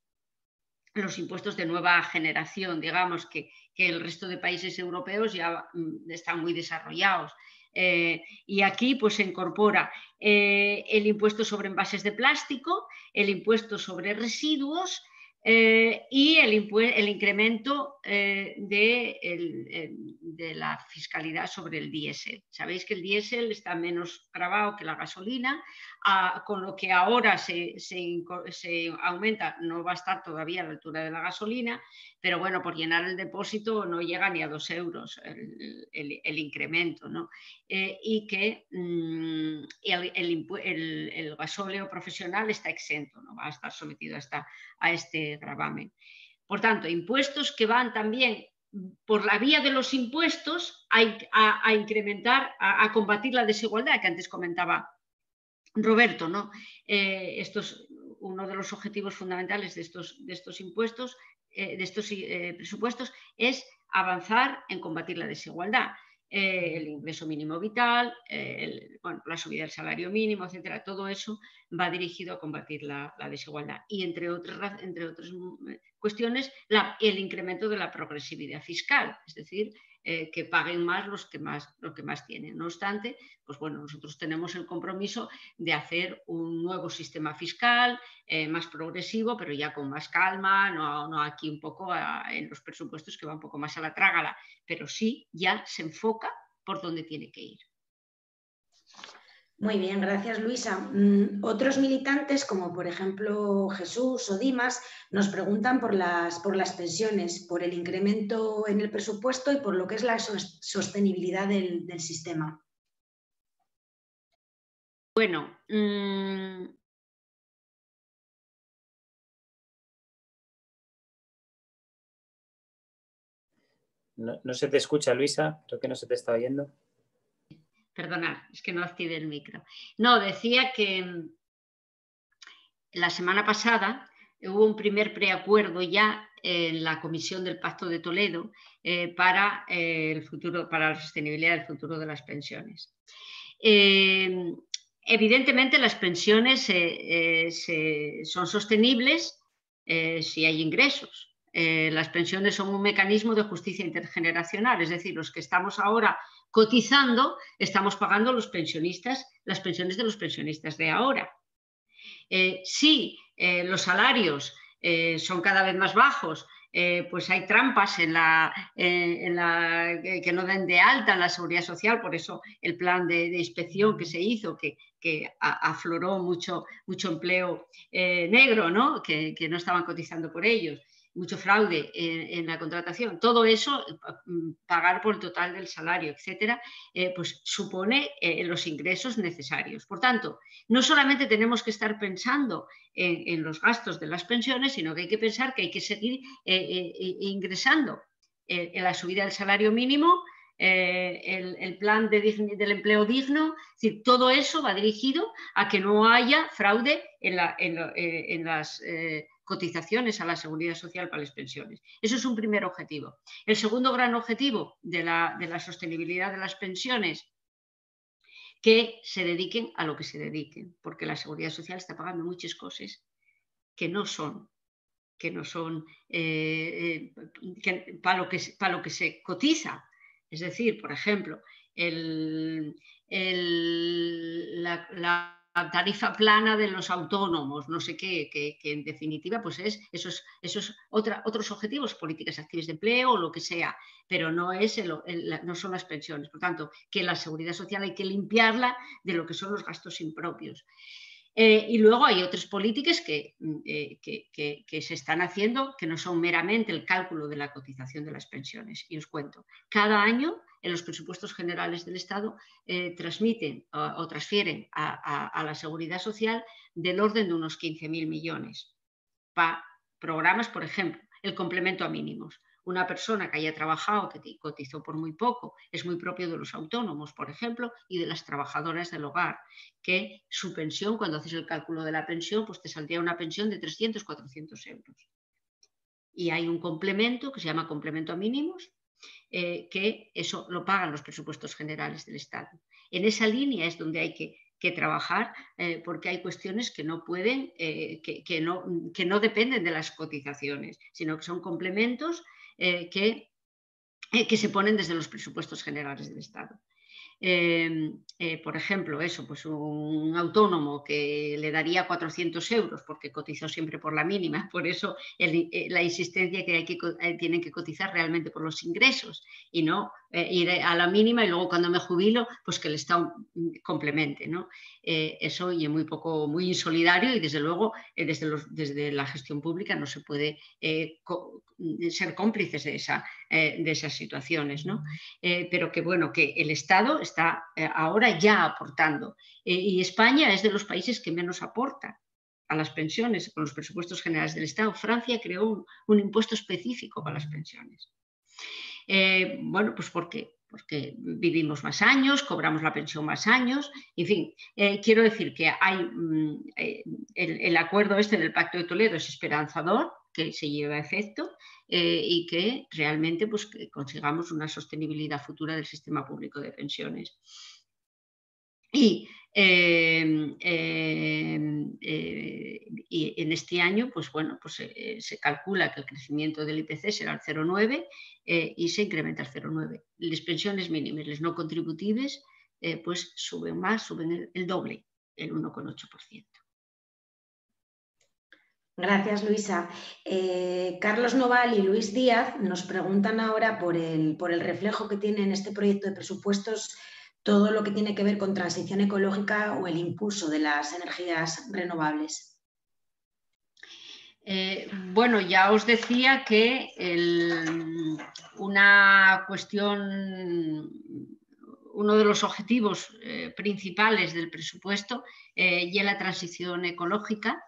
los impuestos de nueva generación, digamos que, que el resto de países europeos ya mm, están muy desarrollados. Eh, y aquí pues se incorpora eh, el impuesto sobre envases de plástico, el impuesto sobre residuos, Eh, y el, el incremento eh, de, el, de la fiscalidad sobre el diésel. Sabéis que el diésel está menos gravado que la gasolina, ah, con lo que ahora se, se, se aumenta, no va a estar todavía a la altura de la gasolina, pero bueno, por llenar el depósito no llega ni a dos euros el, el, el incremento, ¿no? Eh, y que mmm, el, el, el, el gasóleo profesional está exento, no va a estar sometido a, esta, a este gravamen. Por tanto, impuestos que van también por la vía de los impuestos a, a, a incrementar, a, a combatir la desigualdad que antes comentaba Roberto, ¿no? Eh, esto es uno de los objetivos fundamentales de estos, de estos impuestos, eh, de estos eh, presupuestos, es avanzar en combatir la desigualdad. Eh, el ingreso mínimo vital, eh, el, bueno, la subida del salario mínimo, etcétera, todo eso va dirigido a combatir la, la desigualdad. Y entre otras, entre otras cuestiones, la, el incremento de la progresividad fiscal, es decir, eh, que paguen más los que más, los que más tienen. No obstante, pues bueno, nosotros tenemos el compromiso de hacer un nuevo sistema fiscal eh, más progresivo, pero ya con más calma, no, no aquí un poco a, en los presupuestos que va un poco más a la trágala, pero sí ya se enfoca por donde tiene que ir. Muy bien, gracias Luisa. Otros militantes, como por ejemplo Jesús o Dimas, nos preguntan por las, por las pensiones, por el incremento en el presupuesto y por lo que es la sostenibilidad del, del sistema. Bueno, mmm... no, no se te escucha, Luisa, creo que no se te está oyendo. Perdonad, es que no activé el micro. No, decía que la semana pasada hubo un primer preacuerdo ya en la Comisión del Pacto de Toledo eh, para, eh, el futuro, para la sostenibilidad del futuro de las pensiones. Eh, evidentemente las pensiones eh, eh, se, son sostenibles eh, si hay ingresos. Eh, las pensiones son un mecanismo de justicia intergeneracional, es decir, los que estamos ahora cotizando, estamos pagando los pensionistas, las pensiones de los pensionistas de ahora. Eh, si eh, los salarios eh, son cada vez más bajos, eh, pues hay trampas en la, eh, en la, eh, que no den de alta en la seguridad social, por eso el plan de, de inspección que se hizo, que, que a, afloró mucho, mucho empleo eh, negro, ¿no? Que, que no estaban cotizando por ellos. Mucho fraude en, en la contratación, todo eso, pagar por el total del salario, etcétera, eh, pues supone eh, los ingresos necesarios. Por tanto, no solamente tenemos que estar pensando en, en los gastos de las pensiones, sino que hay que pensar que hay que seguir eh, eh, ingresando eh, en la subida del salario mínimo, eh, el, el plan de digni, del empleo digno, es decir, todo eso va dirigido a que no haya fraude en, la, en, lo, eh, en las... Eh, cotizaciones a la seguridad social para las pensiones. Eso es un primer objetivo. El segundo gran objetivo de la, de la sostenibilidad de las pensiones, que se dediquen a lo que se dediquen, porque la seguridad social está pagando muchas cosas que no son, que no son eh, que, para, lo que, para lo que se cotiza. Es decir, por ejemplo, el, el, la, la tarifa plana de los autónomos, no sé qué, que, que en definitiva pues es esos, esos otra, otros objetivos, políticas activas de empleo o lo que sea, pero no, es el, el, no son las pensiones. Por tanto, que la seguridad social hay que limpiarla de lo que son los gastos impropios. Eh, y luego hay otras políticas que, eh, que, que, que se están haciendo que no son meramente el cálculo de la cotización de las pensiones. Y os cuento, cada año en los presupuestos generales del Estado eh, transmiten o, o transfieren a, a, a la seguridad social del orden de unos quince mil millones para programas, por ejemplo, el complemento a mínimos. Una persona que haya trabajado, que cotizó por muy poco, es muy propio de los autónomos, por ejemplo, y de las trabajadoras del hogar, que su pensión, cuando haces el cálculo de la pensión, pues te saldría una pensión de trescientos, cuatrocientos euros. Y hay un complemento que se llama complemento a mínimos, eh, que eso lo pagan los presupuestos generales del Estado. En esa línea es donde hay que, que trabajar, eh, porque hay cuestiones que no pueden, eh, que, que, no, que no dependen de las cotizaciones, sino que son complementos Eh, que, eh, que se ponen desde los presupuestos generales del Estado. Eh, eh, por ejemplo, eso, pues un autónomo que le daría cuatrocientos euros porque cotizó siempre por la mínima, por eso el, eh, la insistencia que, hay que eh, tienen que cotizar realmente por los ingresos y no eh, ir a la mínima y luego cuando me jubilo, pues que el Estado complemente, ¿no? Eh, eso y es muy poco, muy insolidario y desde luego eh, desde, los, desde la gestión pública no se puede eh, co ser cómplices de, esa, eh, de esas situaciones, ¿no? Eh, pero que bueno, que el Estado está ahora ya aportando. Eh, y España es de los países que menos aporta a las pensiones con los presupuestos generales del Estado. Francia creó un, un impuesto específico para las pensiones. Eh, bueno, pues ¿por qué? Porque vivimos más años, cobramos la pensión más años, en fin, eh, quiero decir que hay mm, eh, el, el acuerdo este del Pacto de Toledo es esperanzador, que se lleva a efecto eh, y que realmente pues, que consigamos una sostenibilidad futura del sistema público de pensiones. Y, eh, eh, eh, y en este año pues, bueno, pues, eh, se calcula que el crecimiento del I P C será el cero coma nueve eh, y se incrementa el cero coma nueve. Las pensiones mínimas, las no contributivas, eh, pues suben más, suben el, el doble, el uno coma ocho por ciento. Gracias, Luisa. Eh, Carlos Noval y Luis Díaz nos preguntan ahora por el, por el reflejo que tiene en este proyecto de presupuestos todo lo que tiene que ver con transición ecológica o el impulso de las energías renovables. Eh, bueno, ya os decía que el, una cuestión, uno de los objetivos eh, principales del presupuesto eh, y es la transición ecológica.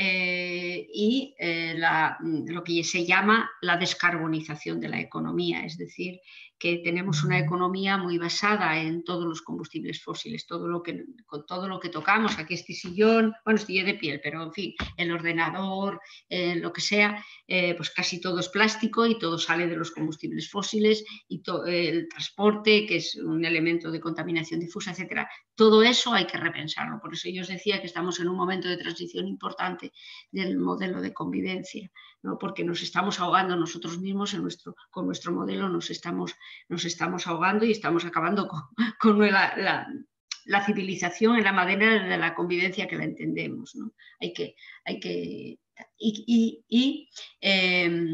Eh, y eh, la, lo que se llama la descarbonización de la economía, es decir, que tenemos una economía muy basada en todos los combustibles fósiles, todo lo que, con todo lo que tocamos, aquí este sillón, bueno, estoy de piel, pero en fin, el ordenador, eh, lo que sea, eh, pues casi todo es plástico y todo sale de los combustibles fósiles, y el transporte, que es un elemento de contaminación difusa, etcétera. Todo eso hay que repensarlo, por eso yo os decía que estamos en un momento de transición importante del modelo de convivencia, ¿no? Porque nos estamos ahogando nosotros mismos en nuestro, con nuestro modelo, nos estamos, nos estamos ahogando y estamos acabando con, con la, la, la civilización en la madera de la convivencia que la entendemos, ¿no? Hay que, hay que y, y, y eh,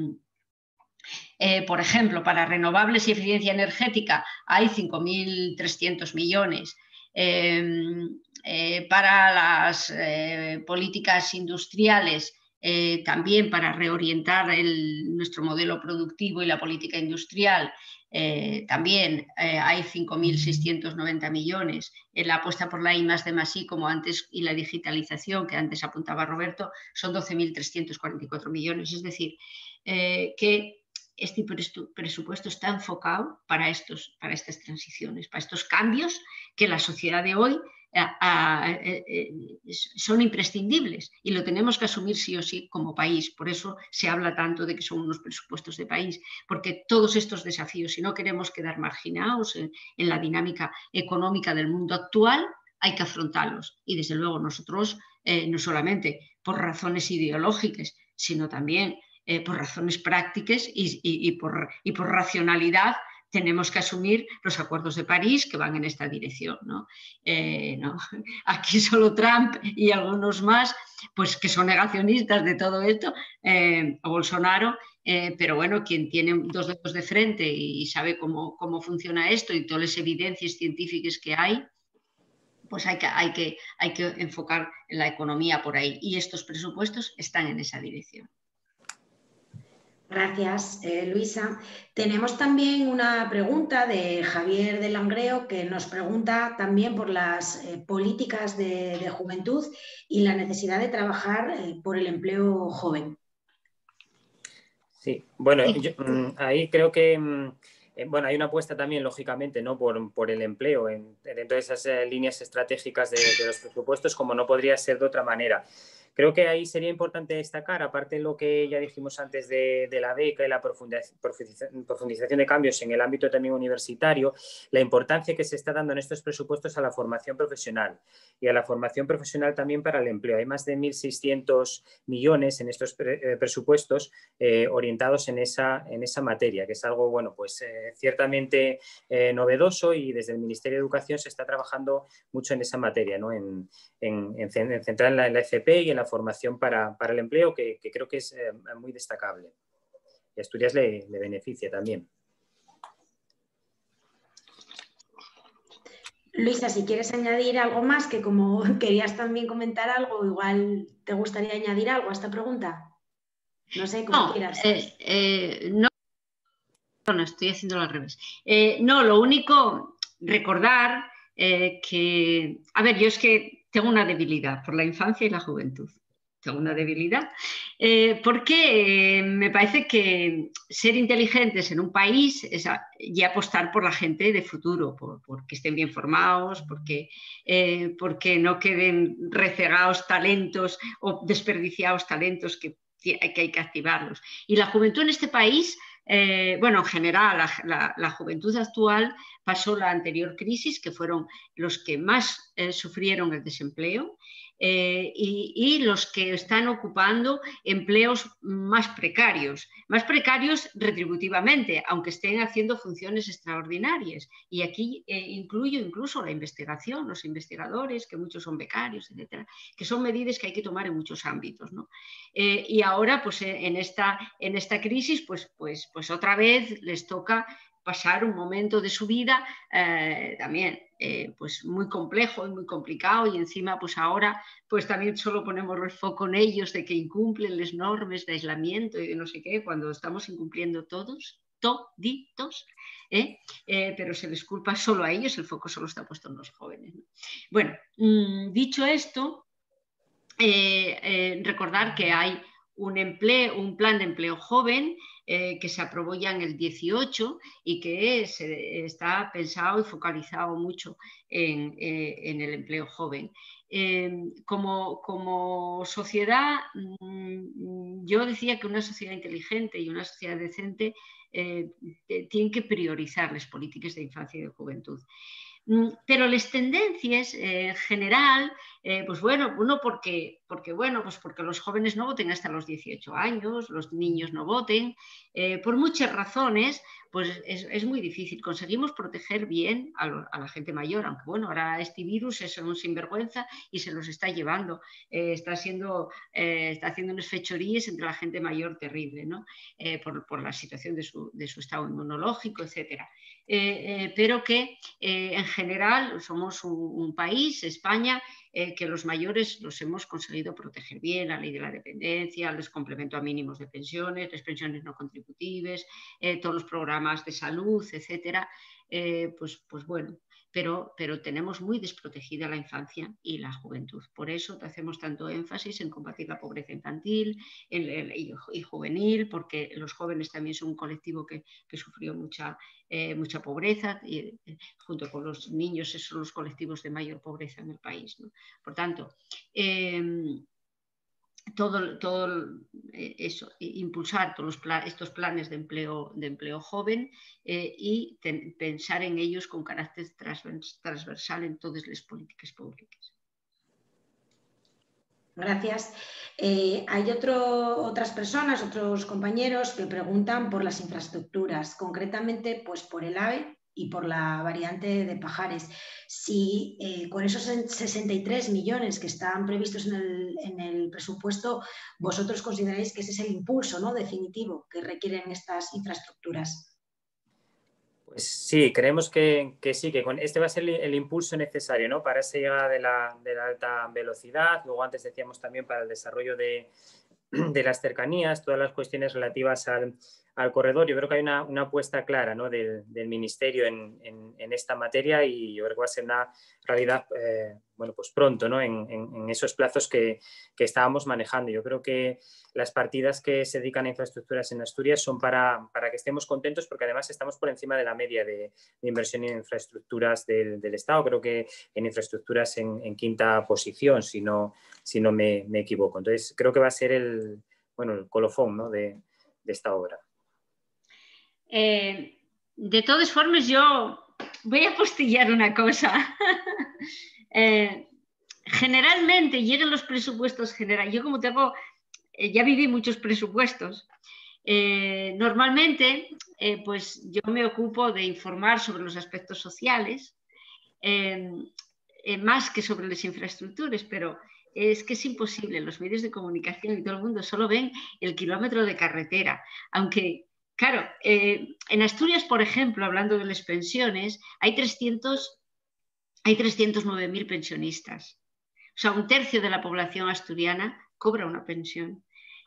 eh, por ejemplo, para renovables y eficiencia energética hay cinco mil trescientos millones. Eh, Eh, para las eh, políticas industriales, eh, también para reorientar el, nuestro modelo productivo y la política industrial, eh, también eh, hay cinco mil seiscientos noventa millones. En la apuesta por la I más de más I, como antes, y la digitalización, que antes apuntaba Roberto, son doce mil trescientos cuarenta y cuatro millones. Es decir, eh, que este presupuesto está enfocado para, estos, para estas transiciones, para estos cambios que la sociedad de hoy A, a, a, a, son imprescindibles y lo tenemos que asumir sí o sí como país. Por eso se habla tanto de que son unos presupuestos de país, porque todos estos desafíos, si no queremos quedar marginados en, en la dinámica económica del mundo actual, hay que afrontarlos. Y desde luego nosotros, eh, no solamente por razones ideológicas, sino también eh, por razones prácticas y, y, y, por, y por racionalidad, tenemos que asumir los acuerdos de París que van en esta dirección, ¿no? Eh, no. Aquí solo Trump y algunos más, pues que son negacionistas de todo esto, eh, o Bolsonaro, eh, pero bueno, quien tiene dos dedos de frente y sabe cómo, cómo funciona esto y todas las evidencias científicas que hay, pues hay que, hay que, hay que enfocar la economía por ahí. Y estos presupuestos están en esa dirección. Gracias, eh, Luisa. Tenemos también una pregunta de Javier de Langreo que nos pregunta también por las eh, políticas de, de juventud y la necesidad de trabajar eh, por el empleo joven. Sí, bueno, yo, ahí creo que bueno, hay una apuesta también, lógicamente, ¿no? por, por el empleo en, dentro de esas líneas estratégicas de, de los presupuestos, como no podría ser de otra manera. Creo que ahí sería importante destacar, aparte de lo que ya dijimos antes de, de la beca y la profundización de cambios en el ámbito también universitario, la importancia que se está dando en estos presupuestos a la formación profesional y a la formación profesional también para el empleo. Hay más de mil seiscientos millones en estos pre, eh, presupuestos eh, orientados en esa, en esa materia, que es algo, bueno, pues eh, ciertamente eh, novedoso, y desde el Ministerio de Educación se está trabajando mucho en esa materia, ¿no? En, en, en centrar en la, en la F P y en la formación para, para el empleo, que, que creo que es eh, muy destacable. Y Asturias le, le beneficia también. Luisa, si quieres añadir algo más, que como querías también comentar algo, igual te gustaría añadir algo a esta pregunta. No sé, como no, quieras. Eh, eh, no, no, estoy haciéndolo al revés. Eh, no, lo único, recordar eh, que... A ver, yo es que tengo una debilidad por la infancia y la juventud. Tengo una debilidad. Eh, porque eh, me parece que ser inteligentes en un país es a, y apostar por la gente de futuro, por, porque estén bien formados, porque, eh, porque no queden recegados talentos o desperdiciados talentos que, que hay que activarlos. Y la juventud en este país, eh, bueno, en general, la, la, la juventud actual pasó la anterior crisis, que fueron los que más eh, sufrieron el desempleo. Eh, y, y los que están ocupando empleos más precarios, más precarios retributivamente, aunque estén haciendo funciones extraordinarias. Y aquí eh, incluyo incluso la investigación, los investigadores, que muchos son becarios, etcétera, que son medidas que hay que tomar en muchos ámbitos, ¿no? Eh, y ahora, pues en esta, en esta crisis, pues, pues, pues otra vez les toca pasar un momento de su vida eh, también eh, pues muy complejo y muy complicado, y encima pues ahora pues también solo ponemos el foco en ellos de que incumplen las normas de aislamiento y de no sé qué, cuando estamos incumpliendo todos, toditos, ¿eh? Eh, pero se les culpa solo a ellos, el foco solo está puesto en los jóvenes, ¿no? Bueno, mmm, dicho esto, eh, eh, recordar que hay un, empleo, un plan de empleo joven Eh, que se aprobó ya en el dieciocho y que se está pensado y focalizado mucho en, eh, en el empleo joven. Eh, como, como sociedad, mmm, yo decía que una sociedad inteligente y una sociedad decente eh, tienen que priorizar las políticas de infancia y de juventud. Pero las tendencias en eh, general, eh, pues bueno, uno porque, porque, bueno, pues porque los jóvenes no voten hasta los dieciocho años, los niños no voten, eh, por muchas razones, pues es, es muy difícil. Conseguimos proteger bien a, lo, a la gente mayor, aunque bueno, ahora este virus es un sinvergüenza y se los está llevando, eh, está, haciendo, eh, está haciendo unas fechorías entre la gente mayor terrible, ¿no? Eh, por, por la situación de su, de su estado inmunológico, etcétera. Eh, eh, pero que eh, en general somos un, un país, España, eh, que los mayores los hemos conseguido proteger bien, la ley de la dependencia, los complementos a mínimos de pensiones, las pensiones no contributivas, eh, todos los programas de salud, etcétera, eh, pues, pues bueno, pero, pero tenemos muy desprotegida la infancia y la juventud. Por eso hacemos tanto énfasis en combatir la pobreza infantil el, el, y, y juvenil, porque los jóvenes también son un colectivo que, que sufrió mucha Eh, mucha pobreza, y eh, junto con los niños esos son los colectivos de mayor pobreza en el país, ¿no? Por tanto, eh, todo, todo eso, impulsar todos los pla estos planes de empleo, de empleo joven eh, y pensar en ellos con carácter transvers transversal en todas las políticas públicas. Gracias. Eh, hay otro, otras personas, otros compañeros que preguntan por las infraestructuras, concretamente pues por el AVE y por la variante de Pajares. Si eh, con esos sesenta y tres millones que están previstos en el, en el presupuesto, vosotros consideráis que ese es el impulso, ¿no?, definitivo que requieren estas infraestructuras. Sí, creemos que, que sí, que con este va a ser el impulso necesario, ¿no?, para esa llegada de la, de la alta velocidad. Luego antes decíamos también para el desarrollo de, de las cercanías, todas las cuestiones relativas al, al corredor. Yo creo que hay una, una apuesta clara, ¿no?, del, del Ministerio en, en, en esta materia, y yo creo que va a ser una realidad eh, bueno, pues pronto, ¿no? en, en, en esos plazos que, que estábamos manejando. Yo creo que las partidas que se dedican a infraestructuras en Asturias son para, para que estemos contentos, porque además estamos por encima de la media de, de inversión en infraestructuras del, del Estado. Creo que en infraestructuras en, en quinta posición, si no, si no me, me equivoco. Entonces creo que va a ser el, bueno, el colofón, ¿no? de, de esta obra. Eh, de todas formas, yo voy a postillar una cosa. eh, generalmente llegan los presupuestos generales. Yo, como tengo, eh, ya viví muchos presupuestos. Eh, normalmente, eh, pues yo me ocupo de informar sobre los aspectos sociales, eh, eh, más que sobre las infraestructuras, pero es que es imposible. Los medios de comunicación y todo el mundo solo ven el kilómetro de carretera, aunque... Claro, eh, en Asturias, por ejemplo, hablando de las pensiones, hay, trescientos, hay trescientos nueve mil pensionistas. O sea, un tercio de la población asturiana cobra una pensión.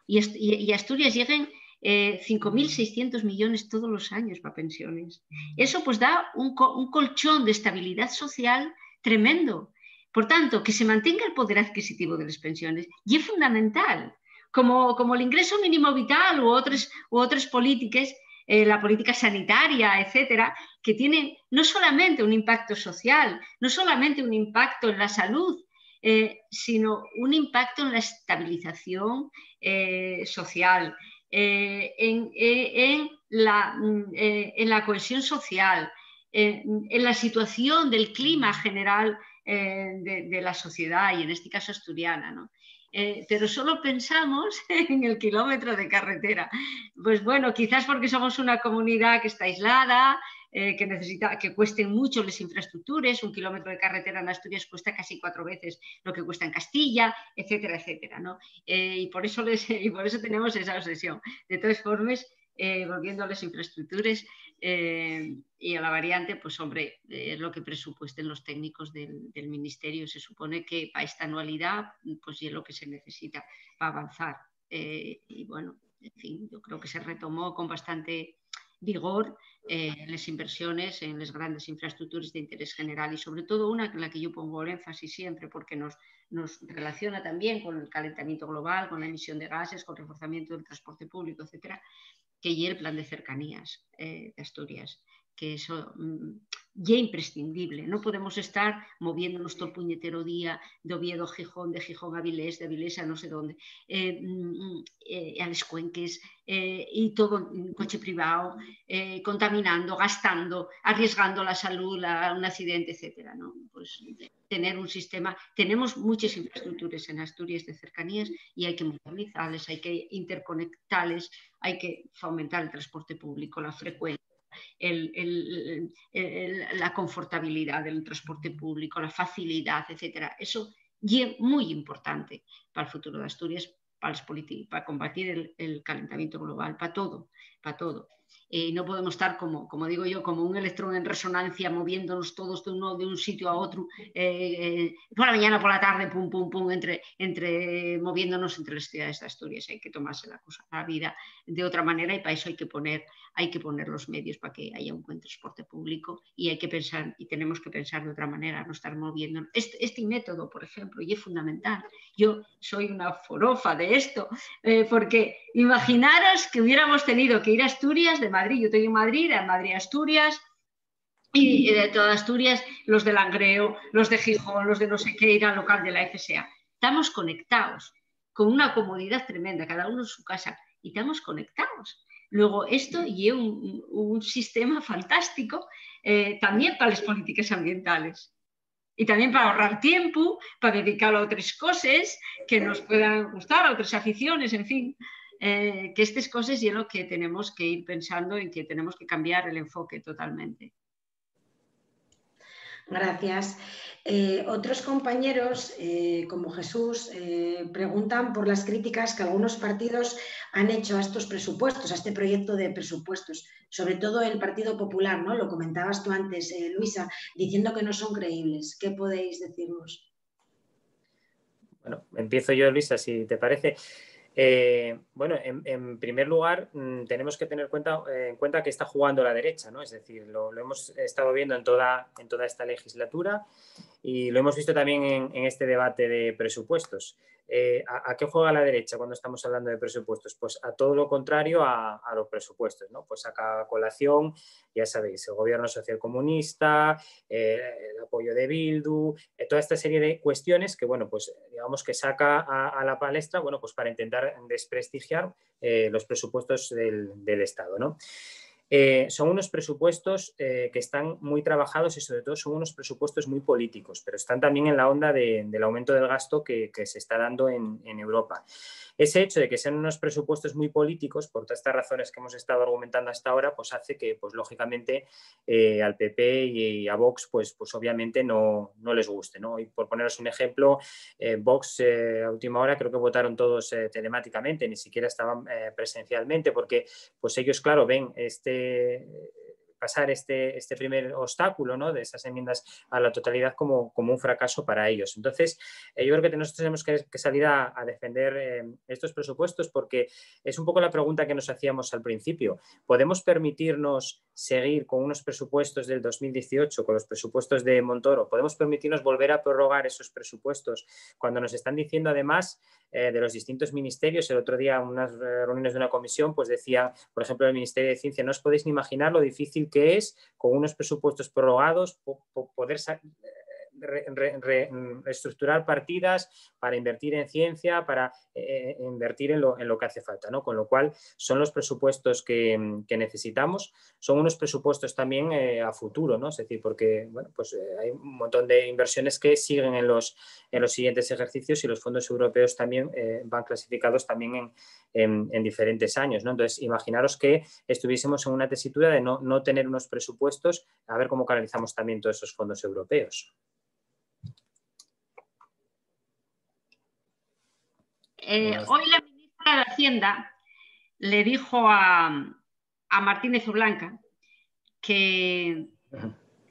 Y, y, y a Asturias llegan eh, cinco mil seiscientos millones todos los años para pensiones. Eso pues da un, un colchón de estabilidad social tremendo. Por tanto, que se mantenga el poder adquisitivo de las pensiones, y es fundamental. Como, como el ingreso mínimo vital u otras, u otras políticas, eh, la política sanitaria, etcétera, que tienen no solamente un impacto social, no solamente un impacto en la salud, eh, sino un impacto en la estabilización eh, social, eh, en, eh, en, la, eh, en la cohesión social, eh, en la situación del clima general eh, de, de la sociedad, y en este caso asturiana, ¿no? Eh, pero solo pensamos en el kilómetro de carretera. Pues bueno, quizás porque somos una comunidad que está aislada, eh, que necesita que cuesten mucho las infraestructuras. Un kilómetro de carretera en Asturias cuesta casi cuatro veces lo que cuesta en Castilla, etcétera, etcétera, ¿no? Eh, y, por eso les, y por eso tenemos esa obsesión. De todas formas, eh, volviendo a las infraestructuras eh, y a la variante, pues hombre, eh, lo que presupuesten los técnicos del, del ministerio. Se supone que para esta anualidad, pues es lo que se necesita para avanzar. Eh, y bueno, en fin, yo creo que se retomó con bastante vigor eh, las inversiones en las grandes infraestructuras de interés general, y sobre todo una en la que yo pongo el énfasis siempre, porque nos, nos relaciona también con el calentamiento global, con la emisión de gases, con el reforzamiento del transporte público, etcétera, que y el plan de cercanías eh, de Asturias, que eso mm, ya es imprescindible. No podemos estar moviéndonos todo el puñetero día de Oviedo a Gijón, de Gijón a Avilés, de Avilés a no sé dónde, eh, mm, eh, a las cuenques, eh, y todo en coche privado, eh, contaminando, gastando, arriesgando la salud a un accidente, etcétera, ¿no? Pues tener un sistema... Tenemos muchas infraestructuras en Asturias de cercanías y hay que modernizarlas, hay que interconectarlas, hay que fomentar el transporte público, la frecuencia, El, el, el, la confortabilidad del transporte público, la facilidad, etcétera. Eso es muy importante para el futuro de Asturias, para, para combatir el, el calentamiento global, para todo, para todo. Eh, no podemos estar, como, como digo yo, como un electrón en resonancia, moviéndonos todos de, uno, de un sitio a otro, eh, eh, por la mañana, por la tarde, pum, pum, pum, entre, entre, moviéndonos entre las ciudades de Asturias. Hay que tomarse la cosa, la vida de otra manera, y para eso hay que poner, hay que poner los medios para que haya un buen transporte público, y hay que pensar, y tenemos que pensar de otra manera, no estar moviéndonos. Este, este método, por ejemplo, y es fundamental. Yo soy una forofa de esto, eh, porque imaginaros que hubiéramos tenido que ir a Asturias de Madrid. Yo estoy en Madrid, en Madrid Asturias, y de toda Asturias, los de Langreo, los de Gijón, los de no sé qué, ir al local de la F S A. Estamos conectados con una comodidad tremenda, cada uno en su casa, y estamos conectados. Luego, esto y un, un sistema fantástico eh, también para las políticas ambientales. Y también para ahorrar tiempo, para dedicarlo a otras cosas que nos puedan gustar, a otras aficiones, en fin. Eh, que estas cosas y es lo que tenemos que ir pensando, en que tenemos que cambiar el enfoque totalmente. Gracias. Eh, otros compañeros, eh, como Jesús, eh, preguntan por las críticas que algunos partidos han hecho a estos presupuestos, a este proyecto de presupuestos, sobre todo el Partido Popular, ¿no? Lo comentabas tú antes, eh, Luisa, diciendo que no son creíbles. ¿Qué podéis decirnos? Bueno, empiezo yo, Luisa, si te parece. Eh, bueno, en, en primer lugar, mmm, tenemos que tener cuenta, eh, en cuenta que está jugando la derecha, ¿no? Es decir, lo, lo hemos estado viendo en toda, en toda esta legislatura y lo hemos visto también en, en este debate de presupuestos. Eh, ¿a, ¿A qué juega la derecha cuando estamos hablando de presupuestos? Pues a todo lo contrario a, a los presupuestos, ¿no? Pues saca colación, ya sabéis, el gobierno socialcomunista, eh, el apoyo de Bildu, eh, toda esta serie de cuestiones que, bueno, pues digamos que saca a, a la palestra, bueno, pues para intentar desprestigiar eh, los presupuestos del, del Estado, ¿no? Eh, son unos presupuestos eh, que están muy trabajados y sobre todo son unos presupuestos muy políticos, pero están también en la onda de, del aumento del gasto que, que se está dando en, en Europa. Ese hecho de que sean unos presupuestos muy políticos, por todas estas razones que hemos estado argumentando hasta ahora, pues hace que, pues lógicamente, eh, al P P y a Vox, pues, pues obviamente no, no les guste, ¿no? Y por poneros un ejemplo, eh, Vox eh, a última hora creo que votaron todos eh, telemáticamente, ni siquiera estaban eh, presencialmente, porque pues ellos, claro, ven este... pasar este, este primer obstáculo, ¿no?, de esas enmiendas a la totalidad como, como un fracaso para ellos. Entonces, eh, yo creo que nosotros tenemos que, que salir a, a defender eh, estos presupuestos, porque es un poco la pregunta que nos hacíamos al principio. ¿Podemos permitirnos seguir con unos presupuestos del dos mil dieciocho, con los presupuestos de Montoro? ¿Podemos permitirnos volver a prorrogar esos presupuestos cuando nos están diciendo, además, eh, de los distintos ministerios? El otro día, en unas reuniones de una comisión, pues decía, por ejemplo, el Ministerio de Ciencia, no os podéis ni imaginar lo difícil que es, con unos presupuestos prorrogados, poder reestructurar partidas para invertir en ciencia, para eh, invertir en lo, en lo que hace falta, ¿no? Con lo cual, son los presupuestos que, que necesitamos, son unos presupuestos también eh, a futuro, ¿no? Es decir, porque bueno, pues, eh, hay un montón de inversiones que siguen en los, en los siguientes ejercicios, y los fondos europeos también eh, van clasificados también en, en, en diferentes años, ¿no? Entonces, imaginaros que estuviésemos en una tesitura de no, no tener unos presupuestos, a ver cómo canalizamos también todos esos fondos europeos. Eh, hoy la ministra de Hacienda le dijo a, a Martínez Oblanca que,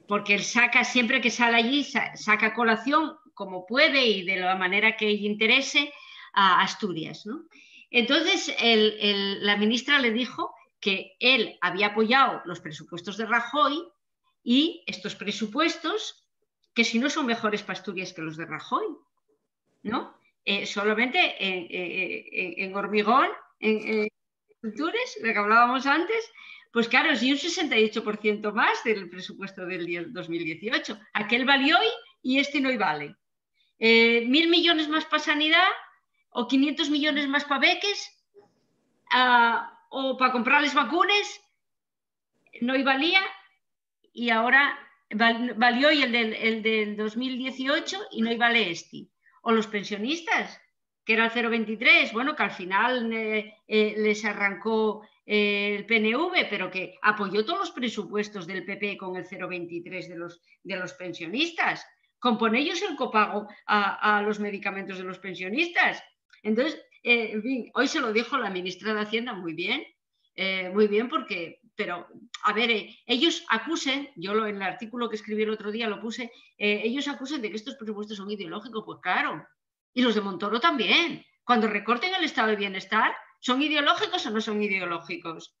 porque él saca, siempre que sale allí, saca colación como puede y de la manera que le interese a Asturias, ¿no? Entonces el, el, la ministra le dijo que él había apoyado los presupuestos de Rajoy, y estos presupuestos, que si no son mejores para Asturias que los de Rajoy, ¿no? Eh, solamente en, en, en hormigón, en culturas, lo que hablábamos antes, pues claro, sí, un sesenta y ocho por ciento más del presupuesto del dos mil dieciocho. Aquel valió hoy y este no vale. Eh, mil millones más para sanidad, o quinientos millones más para beques, uh, o para comprarles vacunas, no valía, y ahora val, valió hoy el del, el del dos mil dieciocho y no vale este. O los pensionistas, que era el cero coma veintitrés, bueno, que al final eh, eh, les arrancó eh, el P N V, pero que apoyó todos los presupuestos del P P con el cero coma veintitrés de los, de los pensionistas, con poner ellos el copago a, a los medicamentos de los pensionistas. Entonces, eh, en fin, hoy se lo dijo la ministra de Hacienda muy bien, eh, muy bien, porque, pero, a ver, eh, ellos acusen, yo lo, en el artículo que escribí el otro día lo puse, eh, ellos acusan de que estos presupuestos son ideológicos, pues claro, y los de Montoro también. Cuando recorten el estado de bienestar, ¿son ideológicos o no son ideológicos?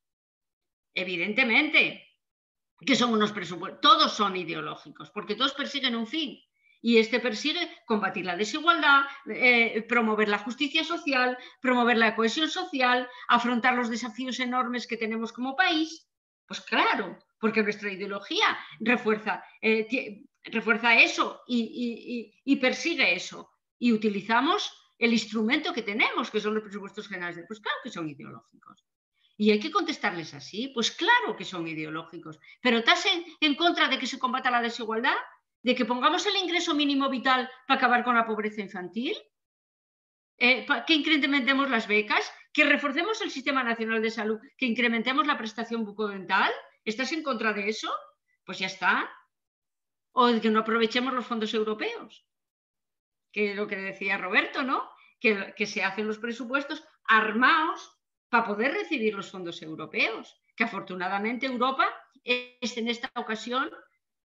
Evidentemente que son unos presupuestos, todos son ideológicos, porque todos persiguen un fin. Y este persigue combatir la desigualdad, eh, promover la justicia social, promover la cohesión social, afrontar los desafíos enormes que tenemos como país. Pues claro, porque nuestra ideología refuerza, eh, refuerza eso y, y, y, y persigue eso. Y utilizamos el instrumento que tenemos, que son los presupuestos generales. Pues claro que son ideológicos. Y hay que contestarles así. Pues claro que son ideológicos. Pero ¿estás en, en contra de que se combata la desigualdad? ¿De que pongamos el ingreso mínimo vital para acabar con la pobreza infantil? Eh, ¿Que incrementemos las becas? ¿Que reforcemos el Sistema Nacional de Salud? ¿Que incrementemos la prestación bucodental? ¿Estás en contra de eso? Pues ya está. O de que no aprovechemos los fondos europeos. Que es lo que decía Roberto, ¿no? Que, que se hacen los presupuestos armados para poder recibir los fondos europeos. Que afortunadamente Europa es en esta ocasión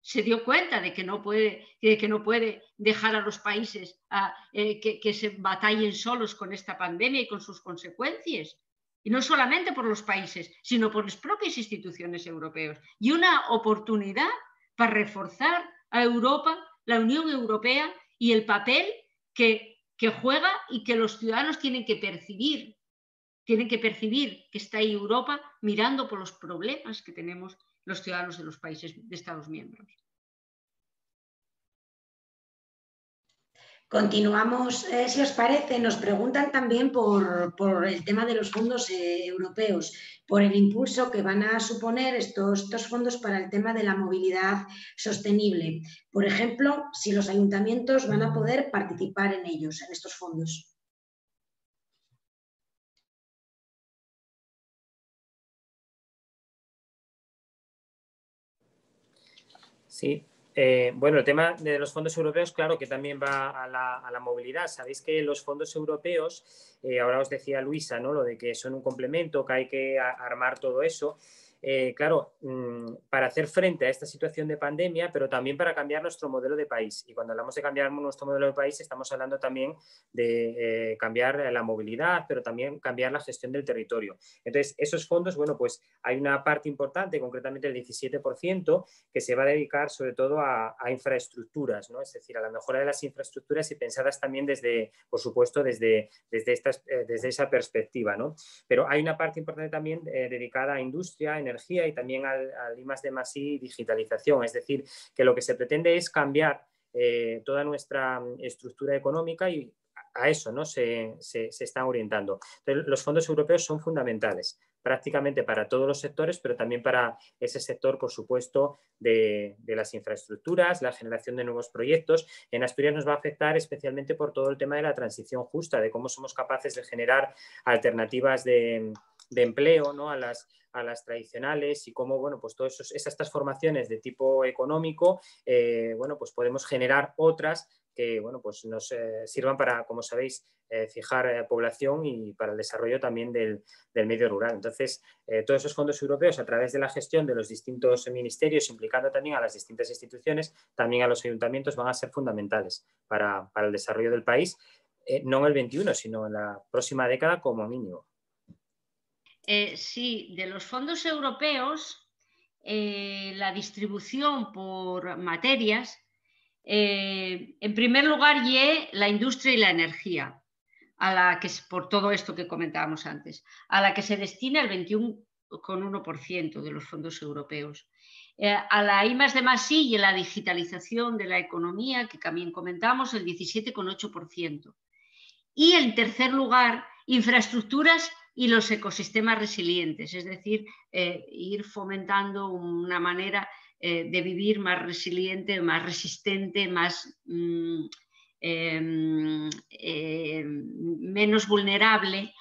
se dio cuenta de que no puede, de que no puede dejar a los países a, eh, que, que se batallen solos con esta pandemia y con sus consecuencias. Y no solamente por los países, sino por las propias instituciones europeas. Y una oportunidad para reforzar a Europa, la Unión Europea y el papel que, que juega y que los ciudadanos tienen que percibir. Tienen que percibir que está ahí Europa mirando por los problemas que tenemos los ciudadanos de los países de Estados miembros. Continuamos, eh, si os parece. Nos preguntan también por, por el tema de los fondos eh, europeos, por el impulso que van a suponer estos, estos fondos para el tema de la movilidad sostenible. Por ejemplo, si los ayuntamientos van a poder participar en ellos, en estos fondos. Sí. Eh, bueno, el tema de los fondos europeos, claro que también va a la, a la movilidad. Sabéis que los fondos europeos, eh, ahora os decía Luisa, ¿no?, lo de que son un complemento, que hay que armar todo eso. Eh, claro, mmm, para hacer frente a esta situación de pandemia, pero también para cambiar nuestro modelo de país. Y cuando hablamos de cambiar nuestro modelo de país, estamos hablando también de eh, cambiar la movilidad, pero también cambiar la gestión del territorio. Entonces, esos fondos, bueno, pues hay una parte importante, concretamente el diecisiete por ciento, que se va a dedicar sobre todo a, a infraestructuras, ¿no? Es decir, a la mejora de las infraestructuras y pensadas también desde, por supuesto, desde, desde, estas, eh, desde esa perspectiva, ¿no? Pero hay una parte importante también eh, dedicada a industria, en energía y también al, al I más D más I digitalización, es decir, que lo que se pretende es cambiar eh, toda nuestra estructura económica y a eso, ¿no?, se, se, se están orientando. Entonces, los fondos europeos son fundamentales prácticamente para todos los sectores, pero también para ese sector, por supuesto, de, de las infraestructuras, la generación de nuevos proyectos. En Asturias nos va a afectar especialmente por todo el tema de la transición justa, de cómo somos capaces de generar alternativas de, de empleo, ¿no?, a las a las tradicionales y cómo, bueno, pues todas esas transformaciones de tipo económico, eh, bueno, pues podemos generar otras que, bueno, pues nos eh, sirvan para, como sabéis, eh, fijar eh, población y para el desarrollo también del, del medio rural. Entonces, eh, todos esos fondos europeos, a través de la gestión de los distintos ministerios, implicando también a las distintas instituciones, también a los ayuntamientos, van a ser fundamentales para, para el desarrollo del país, eh, no en el veintiuno, sino en la próxima década como mínimo. Eh, sí, de los fondos europeos, eh, la distribución por materias, eh, en primer lugar, y la industria y la energía, a la que, por todo esto que comentábamos antes, a la que se destina el veintiuno coma uno por ciento de los fondos europeos. Eh, a la I más D más I y la digitalización de la economía, que también comentamos, el diecisiete coma ocho por ciento. Y en tercer lugar, infraestructuras y los ecosistemas resilientes, es decir, eh, ir fomentando una manera eh, de vivir más resiliente, más resistente, más, mm, eh, eh, menos vulnerable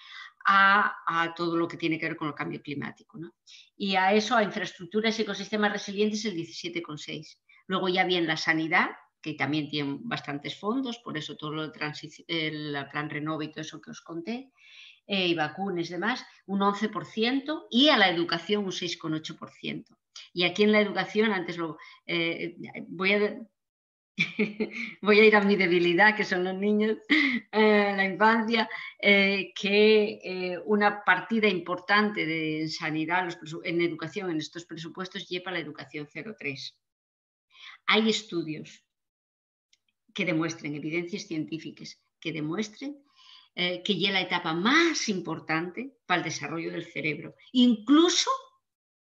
a, a todo lo que tiene que ver con el cambio climático, ¿no? Y a eso, a infraestructuras y ecosistemas resilientes, el diecisiete coma seis por ciento. Luego ya viene la sanidad, que también tiene bastantes fondos, por eso todo lo el plan Renove y todo eso que os conté, y vacunas y demás, un once por ciento, y a la educación un seis coma ocho por ciento. Y aquí en la educación, antes lo eh, voy, a, voy a ir a mi debilidad, que son los niños, eh, la infancia, eh, que eh, una partida importante de sanidad, los, en educación, en estos presupuestos, lleva a la educación cero tres. Hay estudios que demuestren, evidencias científicas que demuestren Eh, que es la etapa más importante para el desarrollo del cerebro, incluso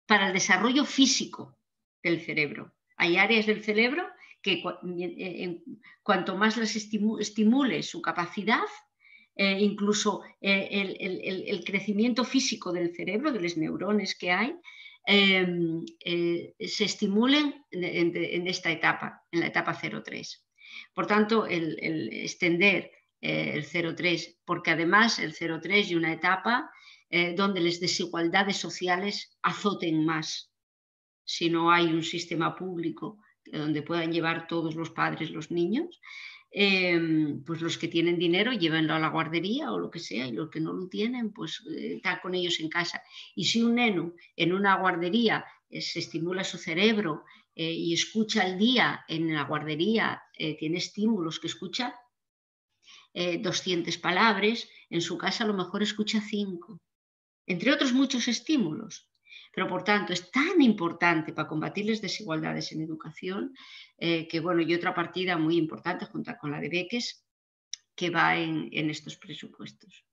para el desarrollo físico del cerebro. Hay áreas del cerebro que cu eh, cuanto más las estimu estimule su capacidad, eh, incluso eh, el, el, el crecimiento físico del cerebro, de los neuronas que hay, eh, eh, se estimulen en, en, en esta etapa, en la etapa cero tres. Por tanto, el, el extender el cero tres, porque además el cero tres y una etapa eh, donde las desigualdades sociales azoten más, si no hay un sistema público donde puedan llevar todos los padres los niños, eh, pues los que tienen dinero llévenlo a la guardería o lo que sea, y los que no lo tienen, pues eh, está con ellos en casa. Y si un neno en una guardería eh, se estimula su cerebro eh, y escucha al día en la guardería, eh, tiene estímulos que escucha eh, doscientas palabras, en su casa a lo mejor escucha cinco, entre otros muchos estímulos. Pero por tanto es tan importante para combatir las desigualdades en educación eh, que bueno, y otra partida muy importante junto con la de beques que va en, en estos presupuestos.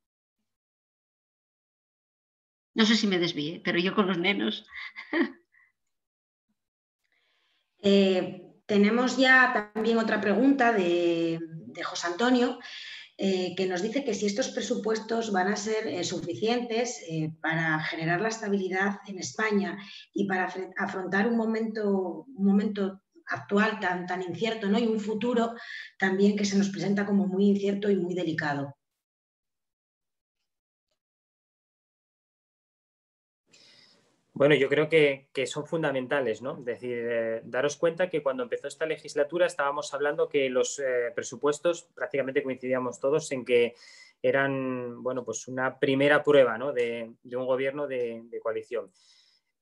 No sé si me desvíe, pero yo con los nenos. Eh, tenemos ya también otra pregunta de, de José Antonio, eh, que nos dice que si estos presupuestos van a ser eh, suficientes eh, para generar la estabilidad en España y para afrontar un momento, un momento actual tan, tan incierto, ¿no? Y un futuro también que se nos presenta como muy incierto y muy delicado. Bueno, yo creo que, que son fundamentales, ¿no? Es decir, eh, daros cuenta que cuando empezó esta legislatura estábamos hablando que los eh, presupuestos, prácticamente coincidíamos todos en que eran, bueno, pues una primera prueba, ¿no? de, de un gobierno de, de coalición.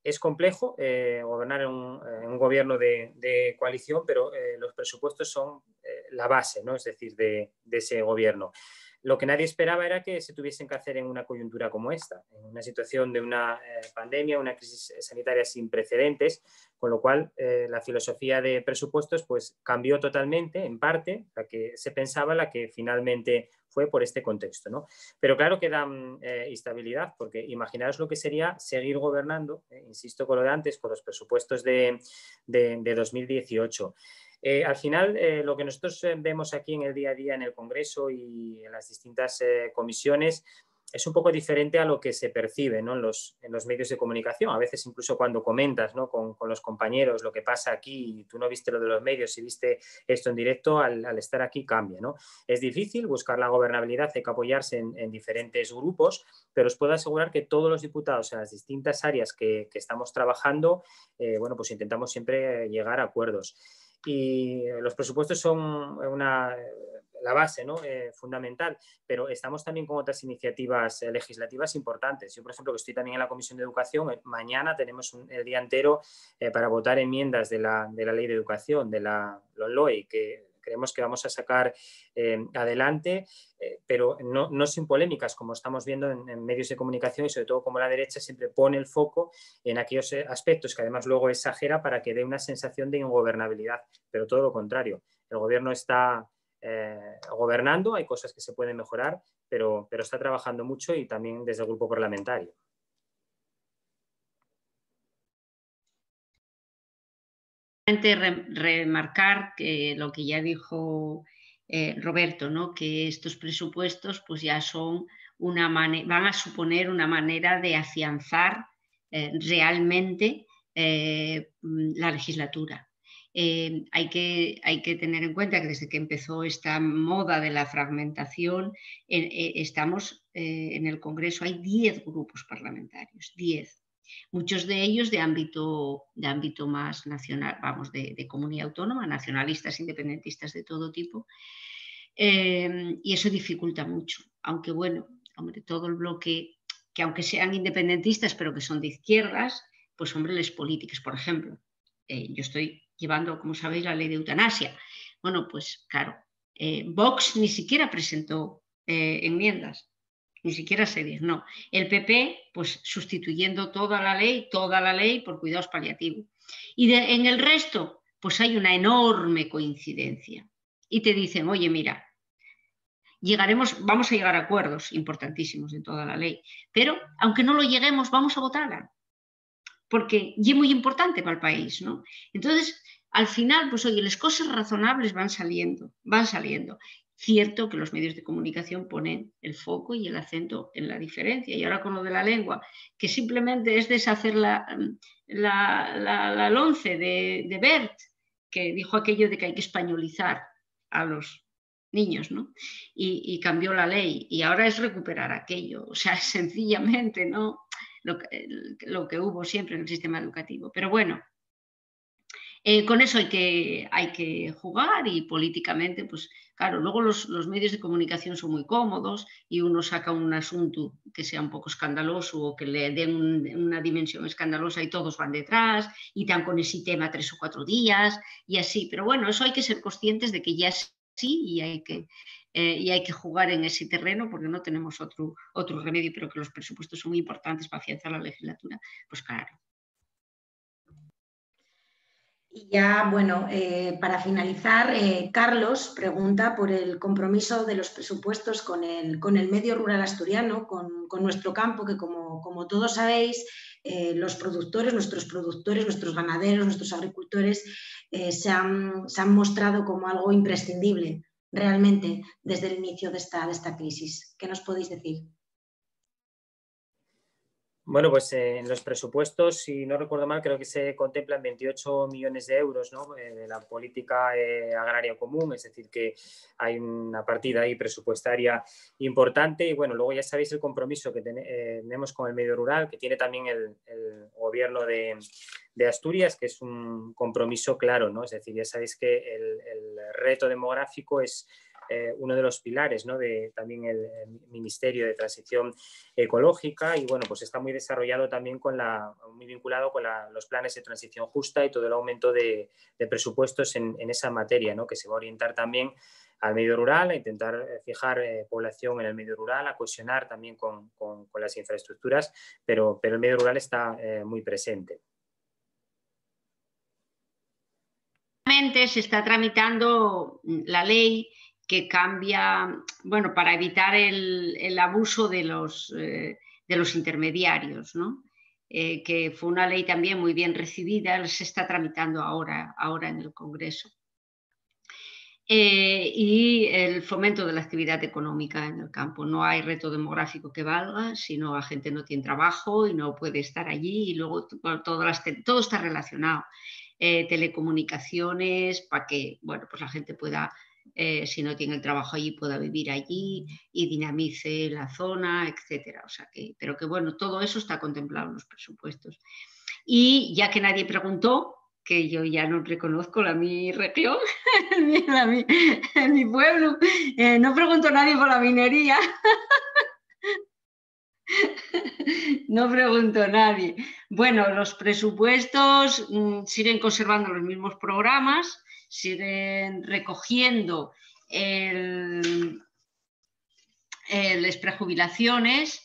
Es complejo eh, gobernar en un, eh, un gobierno de, de coalición, pero eh, los presupuestos son eh, la base, ¿no? Es decir, de, de ese gobierno. Lo que nadie esperaba era que se tuviesen que hacer en una coyuntura como esta, en una situación de una eh, pandemia, una crisis sanitaria sin precedentes, con lo cual eh, la filosofía de presupuestos pues, cambió totalmente, en parte, la que se pensaba, la que finalmente fue por este contexto, ¿no? Pero claro que dan eh, estabilidad, porque imaginaros lo que sería seguir gobernando, eh, insisto con lo de antes, con los presupuestos de, de, de dos mil dieciocho. Eh, al final, eh, lo que nosotros vemos aquí en el día a día en el Congreso y en las distintas eh, comisiones es un poco diferente a lo que se percibe, ¿no? en, los, en los medios de comunicación. A veces incluso cuando comentas, ¿no? con, con los compañeros lo que pasa aquí, tú no viste lo de los medios y viste esto en directo, al, al estar aquí cambia, ¿no? Es difícil buscar la gobernabilidad, hay que apoyarse en, en diferentes grupos, pero os puedo asegurar que todos los diputados en las distintas áreas que, que estamos trabajando, eh, bueno, pues intentamos siempre llegar a acuerdos. Y los presupuestos son una, la base, ¿no? eh, fundamental, pero estamos también con otras iniciativas eh, legislativas importantes. Yo, por ejemplo, que estoy también en la Comisión de Educación, eh, mañana tenemos un, el día entero eh, para votar enmiendas de la, de la Ley de Educación, de la LOE, que creemos que vamos a sacar eh, adelante, eh, pero no, no sin polémicas, como estamos viendo en, en medios de comunicación y sobre todo como la derecha siempre pone el foco en aquellos aspectos que además luego exagera para que dé una sensación de ingobernabilidad, pero todo lo contrario. El gobierno está eh, gobernando, hay cosas que se pueden mejorar, pero, pero está trabajando mucho y también desde el grupo parlamentario. Remarcar que lo que ya dijo eh, Roberto, ¿no? Que estos presupuestos pues ya son una van a suponer una manera de afianzar eh, realmente eh, la legislatura. Eh, hay, que, hay que tener en cuenta que desde que empezó esta moda de la fragmentación eh, eh, estamos eh, en el Congreso, hay diez grupos parlamentarios, diez. Muchos de ellos de ámbito, de ámbito más nacional, vamos, de, de comunidad autónoma, nacionalistas, independentistas de todo tipo, eh, y eso dificulta mucho, aunque bueno, hombre, todo el bloque, que aunque sean independentistas pero que son de izquierdas, pues hombre, las políticas, por ejemplo, eh, yo estoy llevando, como sabéis, la ley de eutanasia, bueno, pues claro, eh, Vox ni siquiera presentó eh, enmiendas, ni siquiera se dignó. El P P, pues sustituyendo toda la ley, toda la ley por cuidados paliativos. Y de, en el resto, pues hay una enorme coincidencia. Y te dicen, oye, mira, llegaremos, vamos a llegar a acuerdos importantísimos en toda la ley, pero aunque no lo lleguemos, vamos a votarla. Porque es muy importante para el país, ¿no? Entonces, al final, pues oye, las cosas razonables van saliendo, van saliendo. Cierto que los medios de comunicación ponen el foco y el acento en la diferencia. Y ahora con lo de la lengua, que simplemente es deshacer la, la, la, la lonce de, de Bert, que dijo aquello de que hay que españolizar a los niños, ¿no? Y, y cambió la ley. Y ahora es recuperar aquello. O sea, sencillamente, ¿no? Lo, lo que hubo siempre en el sistema educativo. Pero bueno. Eh, con eso hay que, hay que jugar y políticamente pues, Claro, luego los, los medios de comunicación son muy cómodos y uno saca un asunto que sea un poco escandaloso o que le den un, una dimensión escandalosa y todos van detrás y tan con ese tema tres o cuatro días y así. Pero bueno, eso hay que ser conscientes de que ya es así y hay que, eh, y hay que jugar en ese terreno porque no tenemos otro, otro remedio, pero que los presupuestos son muy importantes para afianzar la legislatura, pues claro. Y ya, bueno, eh, para finalizar, eh, Carlos pregunta por el compromiso de los presupuestos con el, con el medio rural asturiano, con, con nuestro campo, que como, como todos sabéis, eh, los productores, nuestros productores, nuestros ganaderos, nuestros agricultores, eh, se han, se han mostrado como algo imprescindible realmente desde el inicio de esta, de esta crisis. ¿Qué nos podéis decir? Bueno, pues en eh, los presupuestos, si no recuerdo mal, creo que se contemplan veintiocho millones de euros, ¿no? eh, de la política eh, agraria común, es decir, que hay una partida ahí presupuestaria importante. Y bueno, luego ya sabéis el compromiso que ten, eh, tenemos con el medio rural, que tiene también el, el gobierno de, de Asturias, que es un compromiso claro, ¿no? Es decir, ya sabéis que el, el reto demográfico es Eh, uno de los pilares, ¿no? de también el, el Ministerio de Transición Ecológica, y bueno, pues está muy desarrollado también con la, muy vinculado con la, los planes de transición justa y todo el aumento de, de presupuestos en, en esa materia, ¿no? Que se va a orientar también al medio rural, a intentar fijar eh, población en el medio rural, a cohesionar también con, con, con las infraestructuras, pero, pero el medio rural está eh, muy presente. Se está tramitando la ley que cambia, bueno, para evitar el, el abuso de los, eh, de los intermediarios, ¿no? Eh, que fue una ley también muy bien recibida, se está tramitando ahora, ahora en el Congreso. Eh, y el fomento de la actividad económica en el campo. No hay reto demográfico que valga, sino la gente no tiene trabajo y no puede estar allí, y luego todo, las, todo está relacionado. Eh, telecomunicaciones, para que, bueno, pues la gente pueda... Eh, si no tiene el trabajo allí, pueda vivir allí y dinamice la zona, etcétera. O sea que, pero que bueno, todo eso está contemplado en los presupuestos. Y ya que nadie preguntó, que yo ya no reconozco la mi región, la, mi, mi pueblo, eh, no preguntó nadie por la minería. No preguntó nadie. Bueno, los presupuestos mmm, siguen conservando los mismos programas, siguen recogiendo las prejubilaciones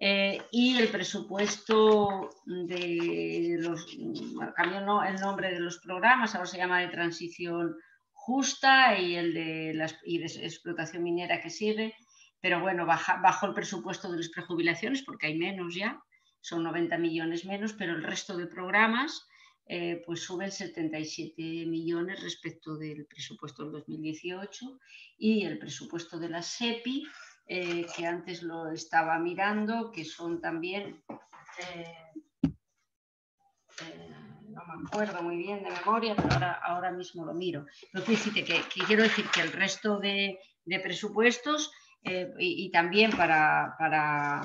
eh, y el presupuesto de los, cambió no, el nombre de los programas, ahora se llama de transición justa y el de, la, y de explotación minera que sigue, pero bueno, baja, bajó el presupuesto de las prejubilaciones porque hay menos ya, son noventa millones menos, pero el resto de programas Eh, pues suben setenta y siete millones respecto del presupuesto del dos mil dieciocho, y el presupuesto de la SEPI, eh, que antes lo estaba mirando, que son también, eh, eh, no me acuerdo muy bien de memoria, pero ahora, ahora mismo lo miro. Lo que, que, que quiero decir que el resto de, de presupuestos eh, y, y también para... para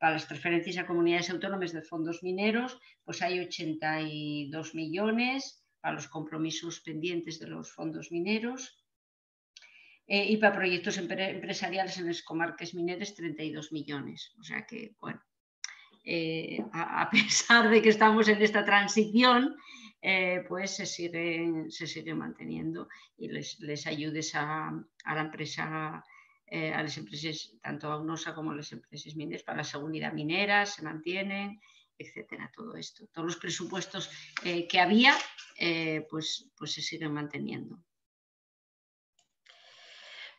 Para las transferencias a comunidades autónomas de fondos mineros, pues hay ochenta y dos millones para los compromisos pendientes de los fondos mineros eh, y para proyectos empresariales en las comarcas mineras, treinta y dos millones. O sea que, bueno, eh, a, a pesar de que estamos en esta transición, eh, pues se sigue, se sigue manteniendo y les, les ayudes a, a la empresa. Eh, a las empresas, tanto a UNOSA como a las empresas mineras, para la seguridad minera, se mantienen, etcétera, todo esto. Todos los presupuestos eh, que había, eh, pues, pues se siguen manteniendo.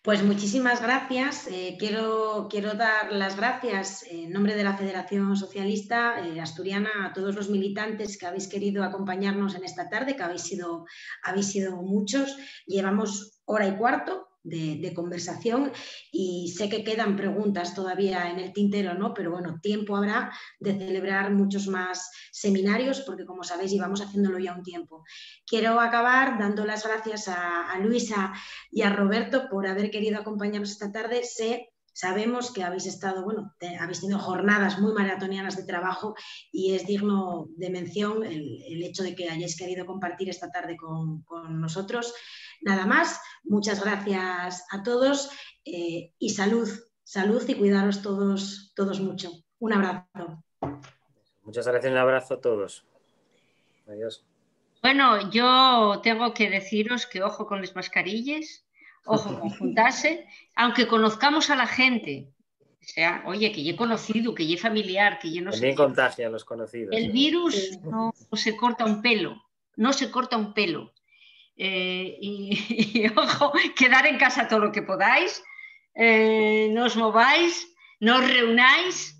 Pues muchísimas gracias. Eh, quiero, quiero dar las gracias en nombre de la Federación Socialista eh, Asturiana a todos los militantes que habéis querido acompañarnos en esta tarde, que habéis sido, habéis sido muchos. Llevamos hora y cuarto De, de conversación y sé que quedan preguntas todavía en el tintero, ¿no? Pero bueno, tiempo habrá de celebrar muchos más seminarios porque, como sabéis, llevamos haciéndolo ya un tiempo. Quiero acabar dando las gracias a, a Luisa y a Roberto por haber querido acompañarnos esta tarde. Sé, sabemos que habéis estado, bueno, te, habéis tenido jornadas muy maratonianas de trabajo y es digno de mención el, el hecho de que hayáis querido compartir esta tarde con, con nosotros. Nada más, muchas gracias a todos eh, y salud, salud y cuidaros todos, todos mucho. Un abrazo. Muchas gracias, un abrazo a todos. Adiós. Bueno, yo tengo que deciros que ojo con las mascarillas, ojo con juntarse, aunque conozcamos a la gente. O sea, oye, que yo he conocido, que yo he familiar, que yo no sé. También contagia a los conocidos. El virus no se corta un pelo, no se corta un pelo. Eh, y, y ojo, quedar en casa todo lo que podáis, eh, no os mováis, no os reunáis,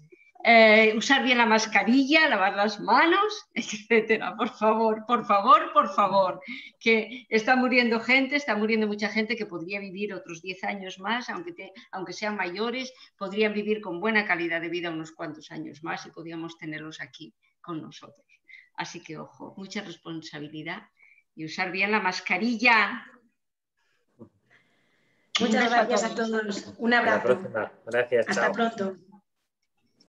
eh, usar bien la mascarilla, lavar las manos, etcétera. Por favor, por favor, por favor. Que está muriendo gente, está muriendo mucha gente que podría vivir otros diez años más, aunque, te, aunque sean mayores, podrían vivir con buena calidad de vida unos cuantos años más y podríamos tenerlos aquí con nosotros. Así que ojo, mucha responsabilidad. Y usar bien la mascarilla. Muchas gracias a todos. Un abrazo. Hasta pronto.